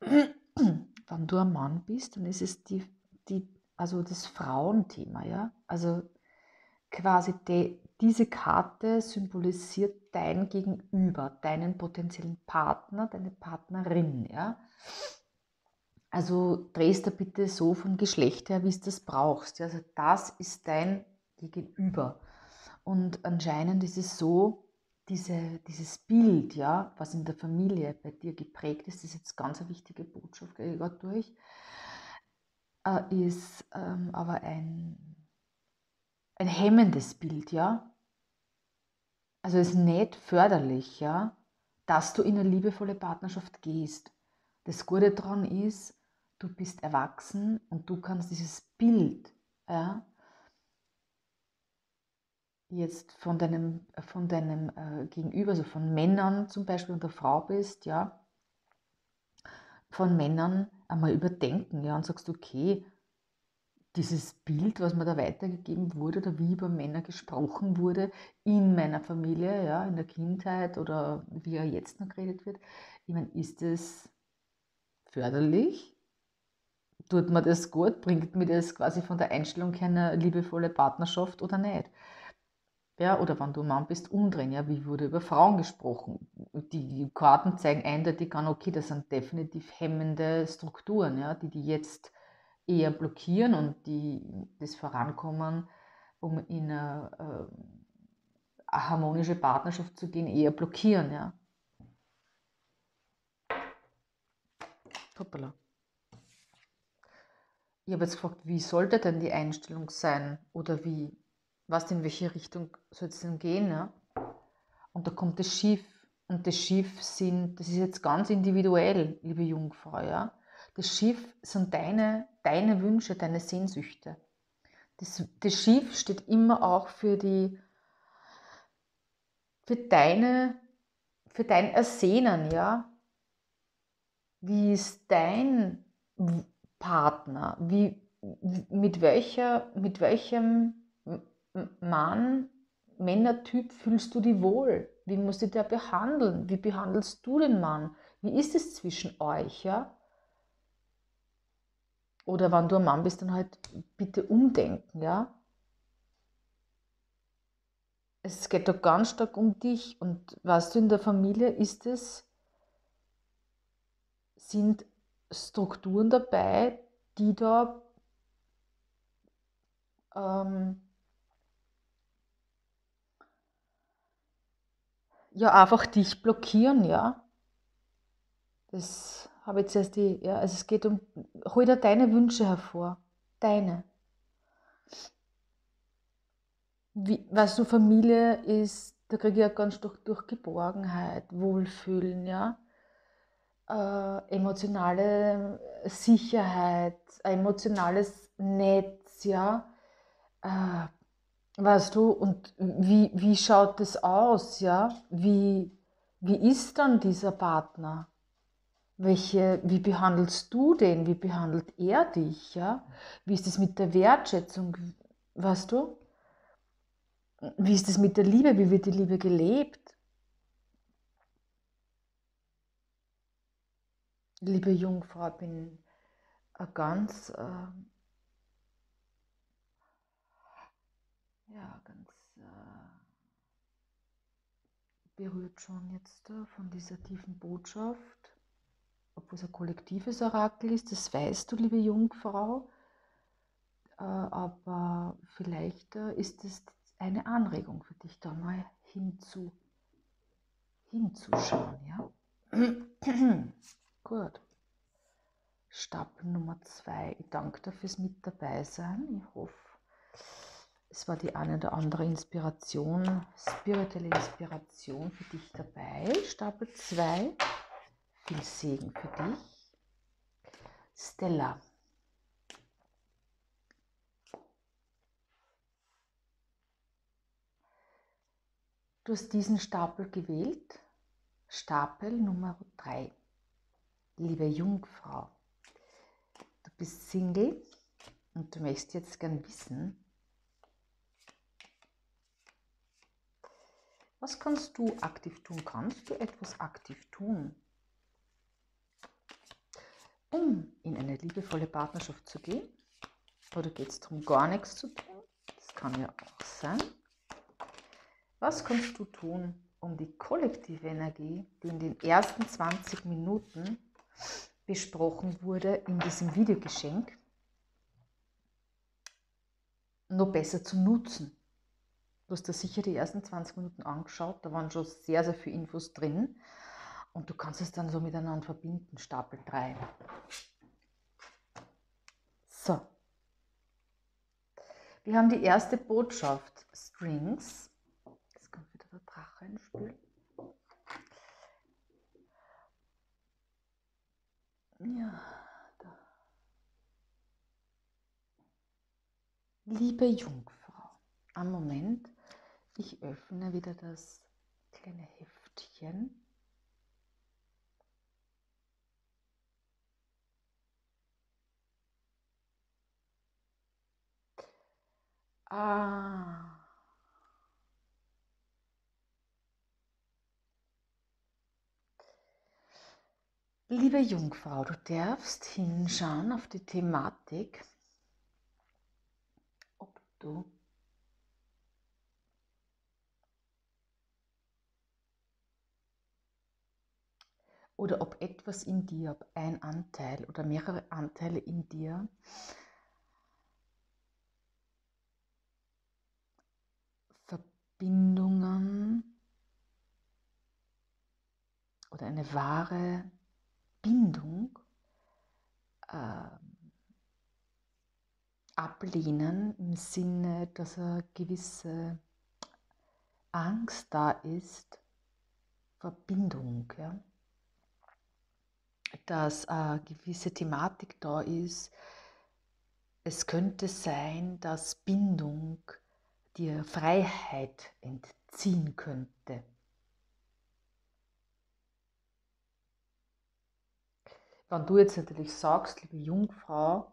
Wenn du ein Mann bist, dann ist es die, die, also das Frauenthema. Ja? Also quasi die, diese Karte symbolisiert dein Gegenüber, deinen potenziellen Partner, deine Partnerin. Ja? Also drehst du bitte so vom Geschlecht her, wie es das brauchst. Also das ist dein Gegenüber. Und anscheinend ist es so, diese, dieses Bild, ja, was in der Familie bei dir geprägt ist, das ist jetzt ganz eine wichtige Botschaft, gehe ich gerade durch, ist ähm, aber ein, ein hemmendes Bild, ja. Also es ist nicht förderlich, ja, dass du in eine liebevolle Partnerschaft gehst. Das Gute daran ist, du bist erwachsen und du kannst dieses Bild, ja, jetzt von deinem, von deinem äh, Gegenüber, also von Männern zum Beispiel, wenn du Frau bist, ja, von Männern einmal überdenken, ja, und sagst, okay, dieses Bild, was mir da weitergegeben wurde oder wie über Männer gesprochen wurde in meiner Familie, ja, in der Kindheit oder wie er jetzt noch geredet wird, ich meine, ist das förderlich? Tut mir das gut? Bringt mir das quasi von der Einstellung her eine liebevolle Partnerschaft oder nicht? Ja, oder wenn du ein Mann bist, umdrehen, ja, wie wurde über Frauen gesprochen? Die Karten zeigen eindeutig an, okay, das sind definitiv hemmende Strukturen, ja, die die jetzt eher blockieren und die, das Vorankommen, um in eine, äh, eine harmonische Partnerschaft zu gehen, eher blockieren. Ja. Hoppala. Ich habe jetzt gefragt, wie sollte denn die Einstellung sein oder wie, was in welche Richtung soll es denn gehen? Ja? Und da kommt das Schiff und das Schiff sind, das ist jetzt ganz individuell, liebe Jungfrau, ja. Das Schiff sind deine, deine Wünsche, deine Sehnsüchte. Das, das Schiff steht immer auch für, die, für, deine, für dein Ersehnen. Ja? Wie ist dein Partner? Wie, mit, welcher, mit welchem Mann, Männertyp fühlst du dich wohl? Wie musst du der behandeln? Wie behandelst du den Mann? Wie ist es zwischen euch? Ja? Oder wenn du ein Mann bist, dann halt bitte umdenken. Ja? Es geht doch ganz stark um dich. Und weißt du, in der Familie ist es, sind Strukturen dabei, die da ähm, ja einfach dich blockieren, ja. Das habe ich zuerst die, ja, also es geht um, hol dir deine Wünsche hervor, deine. Wie, weißt du, Familie ist, da kriege ich ja ganz durch, durch Geborgenheit, Wohlfühlen, ja. Äh, emotionale Sicherheit, ein emotionales Netz, ja. Äh, Weißt du, und wie, wie schaut das aus, ja? Wie, wie ist dann dieser Partner? Welche, wie behandelst du den? Wie behandelt er dich, ja? Wie ist es mit der Wertschätzung, weißt du? Wie ist es mit der Liebe? Wie wird die Liebe gelebt? Liebe Jungfrau, ich bin ganz... Äh, Ja, ganz äh, berührt schon jetzt äh, von dieser tiefen Botschaft, obwohl es ein kollektives Orakel ist, das weißt du, liebe Jungfrau, äh, aber vielleicht äh, ist es eine Anregung für dich, da mal hinzu, hinzuschauen, ja. Gut, Stapel Nummer zwei, ich danke dir fürs mit dabei sein, ich hoffe, es war die eine oder andere Inspiration, spirituelle Inspiration für dich dabei. Stapel zwei, viel Segen für dich. Stella. Du hast diesen Stapel gewählt, Stapel Nummer drei. Liebe Jungfrau, du bist Single und du möchtest jetzt gern wissen, was kannst du aktiv tun? Kannst du etwas aktiv tun, um in eine liebevolle Partnerschaft zu gehen? Oder geht es darum, gar nichts zu tun? Das kann ja auch sein. Was kannst du tun, um die kollektive Energie, die in den ersten zwanzig Minuten besprochen wurde, in diesem Videogeschenk, noch besser zu nutzen? Du hast dir sicher die ersten zwanzig Minuten angeschaut, da waren schon sehr, sehr viele Infos drin. Und du kannst es dann so miteinander verbinden, Stapel drei. So. Wir haben die erste Botschaft, Strings. Jetzt kommt wieder der Drache ins Spiel. Ja, da. Liebe Jungfrau, am Moment. Ich öffne wieder das kleine Heftchen. Ah. Liebe Jungfrau, du darfst hinschauen auf die Thematik, ob du oder ob etwas in dir, ob ein Anteil oder mehrere Anteile in dir Verbindungen oder eine wahre Bindung äh, ablehnen, im Sinne, dass eine gewisse Angst da ist, Verbindung, ja. Dass eine gewisse Thematik da ist, es könnte sein, dass Bindung dir Freiheit entziehen könnte. Wenn du jetzt natürlich sagst, liebe Jungfrau,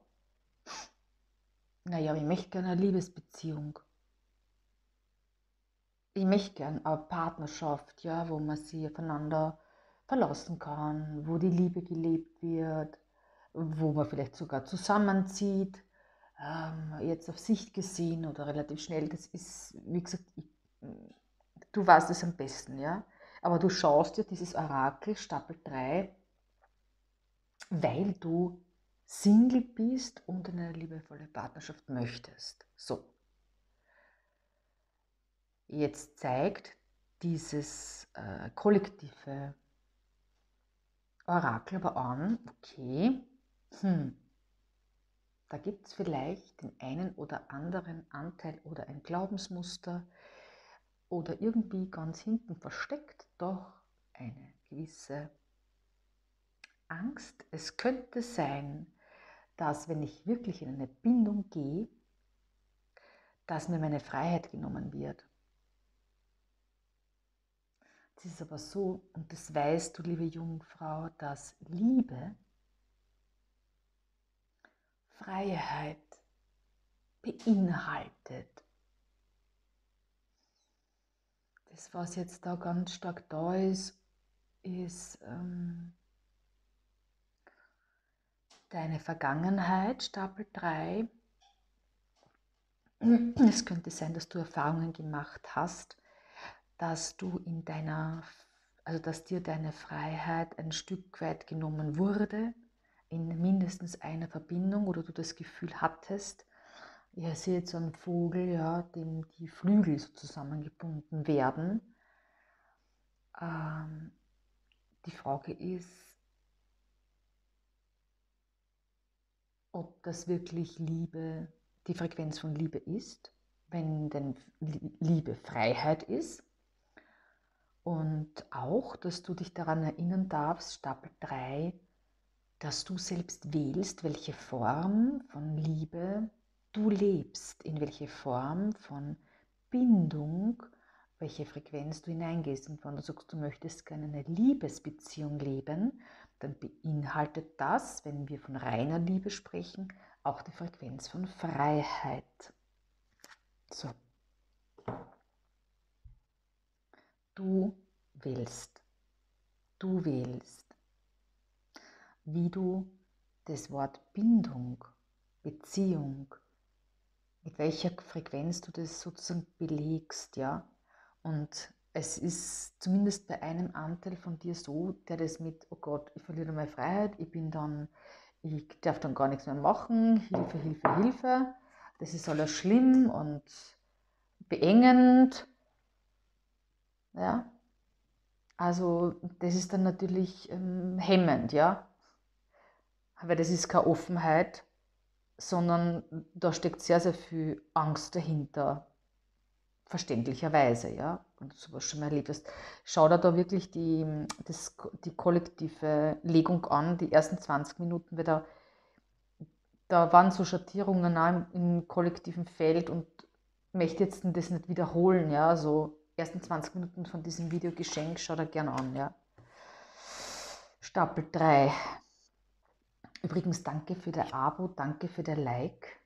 naja, ich möchte gerne eine Liebesbeziehung, ich möchte gerne eine Partnerschaft, ja, wo man sich voneinander verlassen kann, wo die Liebe gelebt wird, wo man vielleicht sogar zusammenzieht, ähm, jetzt auf Sicht gesehen oder relativ schnell. Das ist, wie gesagt, ich, du weißt es am besten, ja. Aber du schaust dir dieses Orakel, Stapel drei, weil du Single bist und eine liebevolle Partnerschaft möchtest. So. Jetzt zeigt dieses äh, kollektive Orakel aber an, okay, hm, da gibt es vielleicht den einen oder anderen Anteil oder ein Glaubensmuster oder irgendwie ganz hinten versteckt doch eine gewisse Angst. Es könnte sein, dass wenn ich wirklich in eine Bindung gehe, dass mir meine Freiheit genommen wird. Es ist aber so, und das weißt du, liebe Jungfrau, dass Liebe, Freiheit beinhaltet. Das, was jetzt da ganz stark da ist, ist ähm, deine Vergangenheit, Stapel drei. Es könnte sein, dass du Erfahrungen gemacht hast, dass du in deiner, also dass dir deine Freiheit ein Stück weit genommen wurde, in mindestens einer Verbindung, oder du das Gefühl hattest, ich sehe jetzt so einen Vogel, ja, dem die Flügel so zusammengebunden werden. Ähm, die Frage ist, ob das wirklich Liebe, die Frequenz von Liebe ist, wenn denn Liebe Freiheit ist. Und auch, dass du dich daran erinnern darfst, Stapel drei, dass du selbst wählst, welche Form von Liebe du lebst, in welche Form von Bindung, welche Frequenz du hineingehst. Und wenn du sagst, du möchtest gerne eine Liebesbeziehung leben, dann beinhaltet das, wenn wir von reiner Liebe sprechen, auch die Frequenz von Freiheit. So. Du willst, du willst, wie du das Wort Bindung, Beziehung, mit welcher Frequenz du das sozusagen belegst, ja. Und es ist zumindest bei einem Anteil von dir so, der das mit, oh Gott, ich verliere meine Freiheit, ich bin dann, ich darf dann gar nichts mehr machen, Hilfe, Hilfe, Hilfe, das ist alles schlimm und beengend. Ja, also das ist dann natürlich ähm, hemmend, ja, weil das ist keine Offenheit, sondern da steckt sehr, sehr viel Angst dahinter, verständlicherweise, ja, wenn du sowas schon mal erlebt hast. Schau dir da wirklich die, das, die kollektive Legung an, die ersten zwanzig Minuten, weil da, da waren so Schattierungen auch im, im kollektiven Feld, und möchte jetzt das nicht wiederholen, ja, so. Ersten zwanzig Minuten von diesem Video geschenkt, schau da gerne an, ja. Stapel drei. Übrigens, danke für dein Abo, danke für dein Like.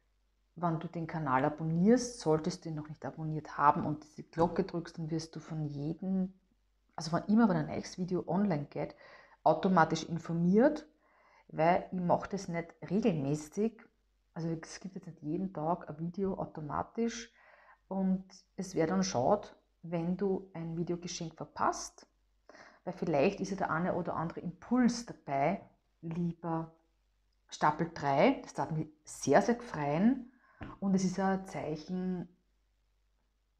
Wenn du den Kanal abonnierst, solltest du ihn noch nicht abonniert haben und diese Glocke drückst, dann wirst du von jedem, also von immer, wenn ein nächstes Video online geht, automatisch informiert, weil ich mache das nicht regelmäßig. Also es gibt jetzt nicht jeden Tag ein Video automatisch, und es wäre dann schade, wenn du ein Videogeschenk verpasst, weil vielleicht ist ja der eine oder andere Impuls dabei, lieber Stapel drei, das darf mich sehr, sehr freuen, und es ist ja ein Zeichen,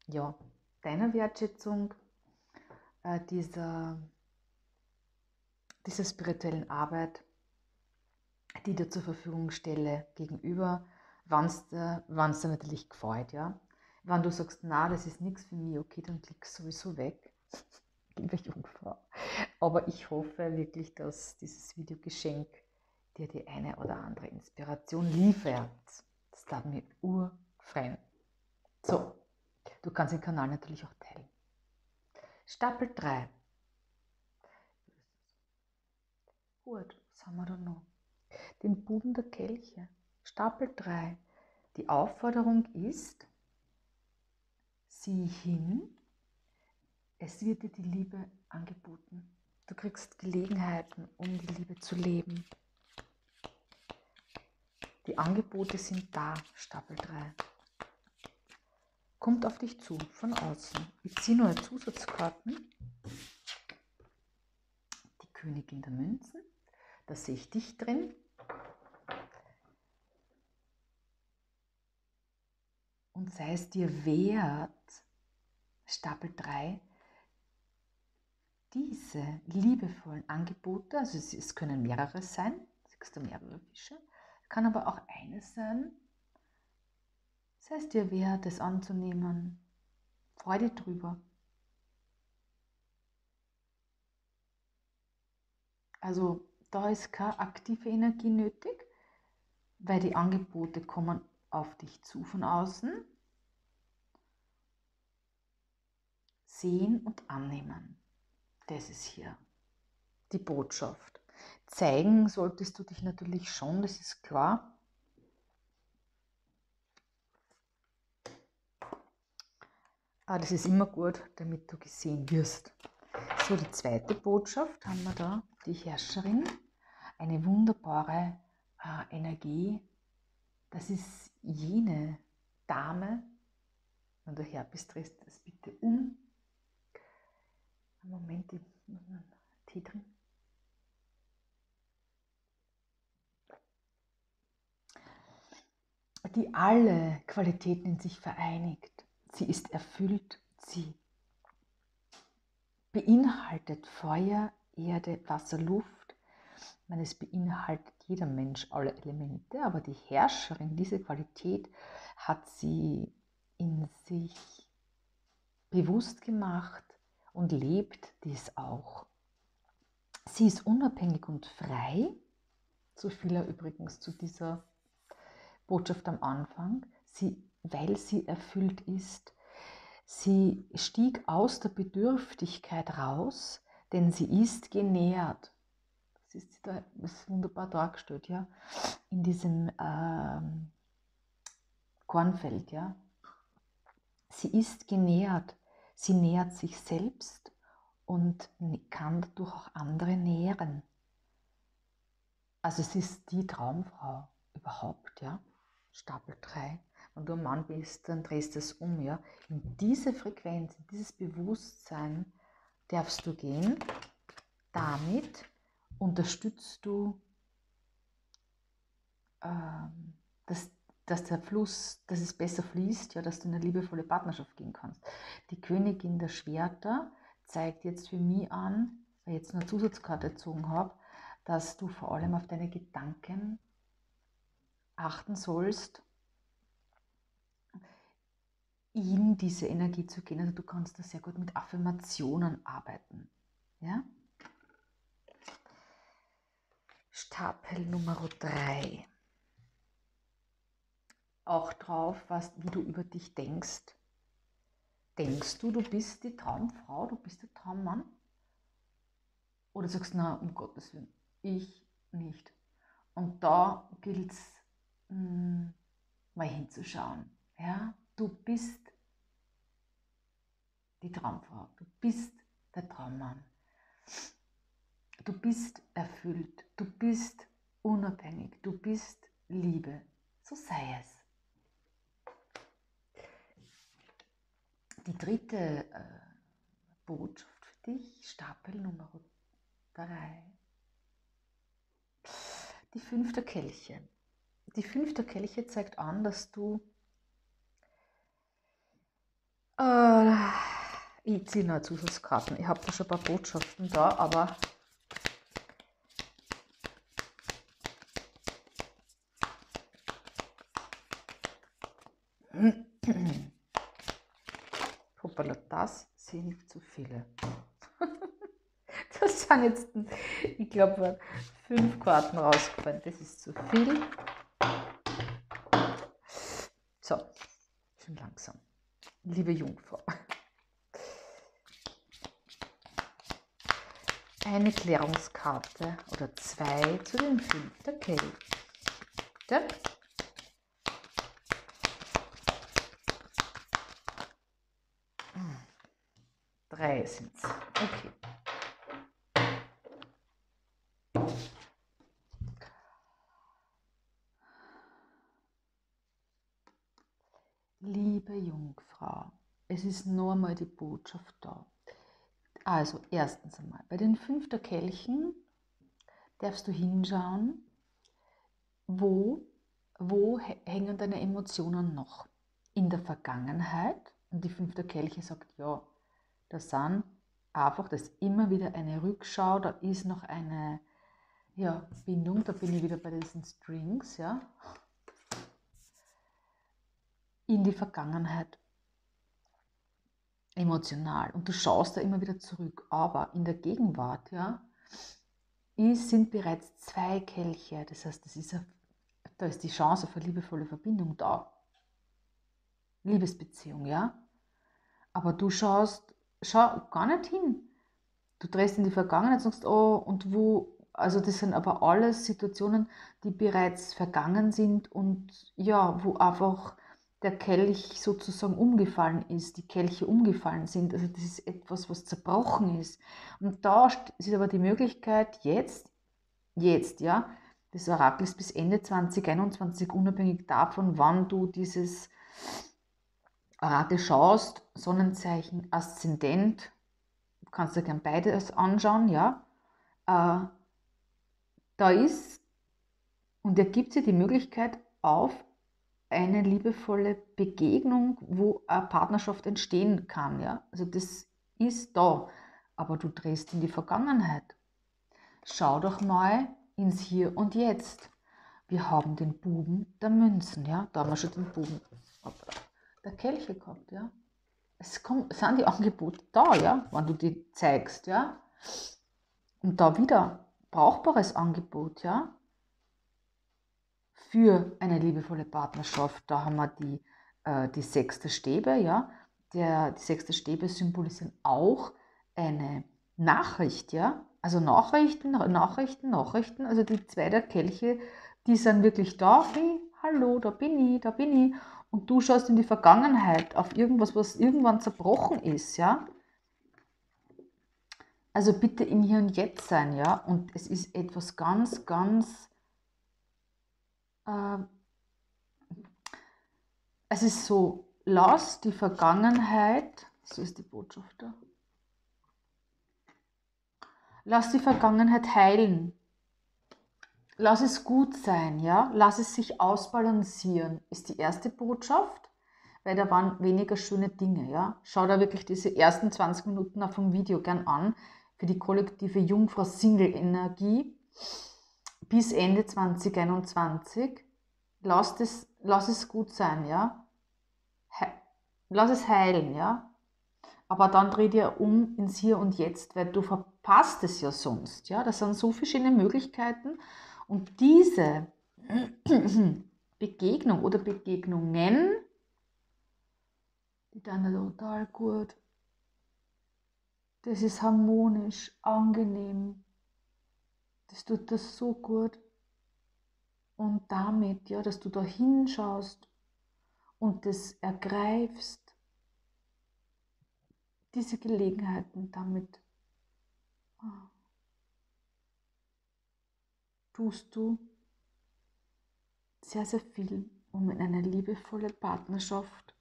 ja, deiner Wertschätzung, äh, dieser, dieser spirituellen Arbeit, die ich dir zur Verfügung stelle, gegenüber, wann es dir, wann's dir natürlich gefällt, ja. Wenn du sagst, na, das ist nichts für mich, okay, dann klickst du sowieso weg, liebe Jungfrau. Aber ich hoffe wirklich, dass dieses Videogeschenk dir die eine oder andere Inspiration liefert. Das darf mir urfreien. So, du kannst den Kanal natürlich auch teilen. Stapel drei. Gut, was haben wir da noch? Den Buben der Kelche. Stapel drei. Die Aufforderung ist, sieh hin, Es wird dir die Liebe angeboten. Du kriegst Gelegenheiten, um die Liebe zu leben. Die Angebote sind da, Stapel drei. Kommt auf dich zu, von außen. Ich ziehe nur Zusatzkarten. Die Königin der Münzen. Da sehe ich dich drin. Und sei es dir wert, Stapel drei, diese liebevollen Angebote, also es, es können mehrere sein, siehst du mehrere Fische, kann aber auch eines sein, sei es dir wert, es anzunehmen, freu dich drüber. Also da ist keine aktive Energie nötig, weil die Angebote kommen auf dich zu von außen. Sehen und annehmen. Das ist hier die Botschaft. Zeigen solltest du dich natürlich schon, das ist klar. Aber das ist immer gut, damit du gesehen wirst. So, die zweite Botschaft haben wir da, die Herrscherin. Eine wunderbare äh, Energie. Das ist jene Dame, wenn du her bist, drehst das bitte um. Einen Moment, ich muss noch einen Tee trinken. Die alle Qualitäten in sich vereinigt. Sie ist erfüllt, sie beinhaltet Feuer, Erde, Wasser, Luft. Ich meine, es beinhaltet jeder Mensch alle Elemente, aber die Herrscherin, diese Qualität hat sie in sich bewusst gemacht und lebt dies auch. Sie ist unabhängig und frei, so viel übrigens zu dieser Botschaft am Anfang, sie, weil sie erfüllt ist. Sie stieg aus der Bedürftigkeit raus, denn sie ist genährt. Das ist, da, das ist wunderbar dargestellt, ja, in diesem ähm, Kornfeld, ja. Sie ist genährt, sie nährt sich selbst und kann dadurch auch andere nähren. Also es ist die Traumfrau überhaupt, ja, Stapel drei. Wenn du ein Mann bist, dann drehst du es um, ja. In diese Frequenz, in dieses Bewusstsein darfst du gehen. Damit unterstützt du, ähm, dass, dass der Fluss, dass es besser fließt, ja, dass du in eine liebevolle Partnerschaft gehen kannst. Die Königin der Schwerter zeigt jetzt für mich an, weil ich jetzt eine Zusatzkarte gezogen habe, dass du vor allem auf deine Gedanken achten sollst, in diese Energie zu gehen. Also du kannst da sehr gut mit Affirmationen arbeiten. Ja? Stapel Nummer drei. Auch drauf, was, wie du über dich denkst. Denkst du, du bist die Traumfrau, du bist der Traummann? Oder sagst du, na, um Gottes Willen, ich nicht. Und da gilt es, mal hinzuschauen. Ja? Du bist die Traumfrau, du bist der Traummann. Du bist erfüllt, du bist unabhängig, du bist Liebe. So sei es. Die dritte äh, Botschaft für dich, Stapel Nummer drei. Die fünfte Kelche. Die fünfte Kelche zeigt an, dass du... Äh, ich ziehe noch Zusatzkarten. Ich habe da schon ein paar Botschaften da, aber... Das sind nicht zu viele. Das sind jetzt, ich glaube, fünf Karten rausgefallen. Das ist zu viel. So, schön langsam. Liebe Jungfrau. Eine Klärungskarte oder zwei zu den fünf der Kelche. Drei sind's. Okay. Liebe Jungfrau, es ist nur mal die Botschaft da. Also erstens einmal, bei den fünfter Kelchen darfst du hinschauen, wo, wo hängen deine Emotionen noch? In der Vergangenheit, und die fünfter Kelche sagt, ja, das sind einfach, das ist immer wieder eine Rückschau, da ist noch eine ja, Bindung, da bin ich wieder bei diesen Strings, ja. In die Vergangenheit emotional. Und du schaust da immer wieder zurück. Aber in der Gegenwart, ja, ist, sind bereits zwei Kelche. Das heißt, das ist eine, da ist die Chance auf eine liebevolle Verbindung da. Liebesbeziehung, ja. Aber du schaust, schau gar nicht hin. Du drehst in die Vergangenheit und sagst, oh, und wo. Also das sind aber alles Situationen, die bereits vergangen sind und ja, wo einfach der Kelch sozusagen umgefallen ist, die Kelche umgefallen sind. Also das ist etwas, was zerbrochen ist. Und da ist aber die Möglichkeit, jetzt, jetzt, ja, des Orakels bis Ende zwanzig einundzwanzig, unabhängig davon, wann du dieses Orakel schaust, Sonnenzeichen, Aszendent, du kannst dir gerne beides anschauen, ja, äh, da ist und ergibt sich die Möglichkeit auf eine liebevolle Begegnung, wo eine Partnerschaft entstehen kann. Ja? Also das ist da, aber du drehst in die Vergangenheit. Schau doch mal ins Hier und Jetzt. Wir haben den Buben der Münzen. Ja? Da haben wir schon den Buben der Kelche gehabt. Ja? Es kommen, sind die Angebote da, ja? Wenn du die zeigst. Ja? Und da wieder brauchbares Angebot. Ja? Für eine liebevolle Partnerschaft, da haben wir die, äh, die sechste Stäbe. Ja? Der, die sechste Stäbe symbolisieren auch eine Nachricht. Ja? Also Nachrichten, Nachrichten, Nachrichten. Also die zwei der Kelche, die sind wirklich da. Hey, hallo, da bin ich, da bin ich. Und du schaust in die Vergangenheit auf irgendwas, was irgendwann zerbrochen ist. Ja? Also bitte im Hier und Jetzt sein. Ja? Und es ist etwas ganz, ganz... Es ist so, lass die Vergangenheit, so ist die Botschaft da, lass die Vergangenheit heilen, lass es gut sein, ja? Lass es sich ausbalancieren, ist die erste Botschaft, weil da waren weniger schöne Dinge. Ja? Schau da wirklich diese ersten zwanzig Minuten auf dem Video gern an, für die kollektive Jungfrau-Single-Energie. Bis Ende zwanzig einundzwanzig, lass, das, lass es gut sein, ja. He lass es heilen, ja. Aber dann dreh dir um ins Hier und Jetzt, weil du verpasst es ja sonst, ja. Das sind so verschiedene Möglichkeiten. Und diese Begegnung oder Begegnungen, die dann total gut, das ist harmonisch, angenehm. Das tut das so gut. Und damit, ja, dass du da hinschaust und das ergreifst, diese Gelegenheiten damit ah, tust du sehr, sehr viel, um in eine liebevolle Partnerschaft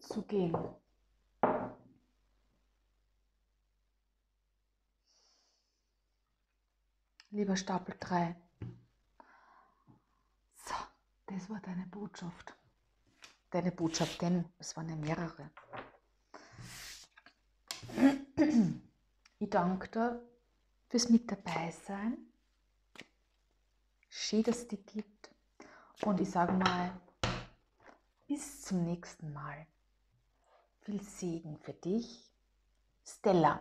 zu gehen. Lieber Stapel drei. So, das war deine Botschaft. Deine Botschaft, denn es waren ja mehrere. Ich danke dir fürs mit dabei sein. Schön, dass es dich gibt. Und ich sage mal, bis zum nächsten Mal. Viel Segen für dich, Stella.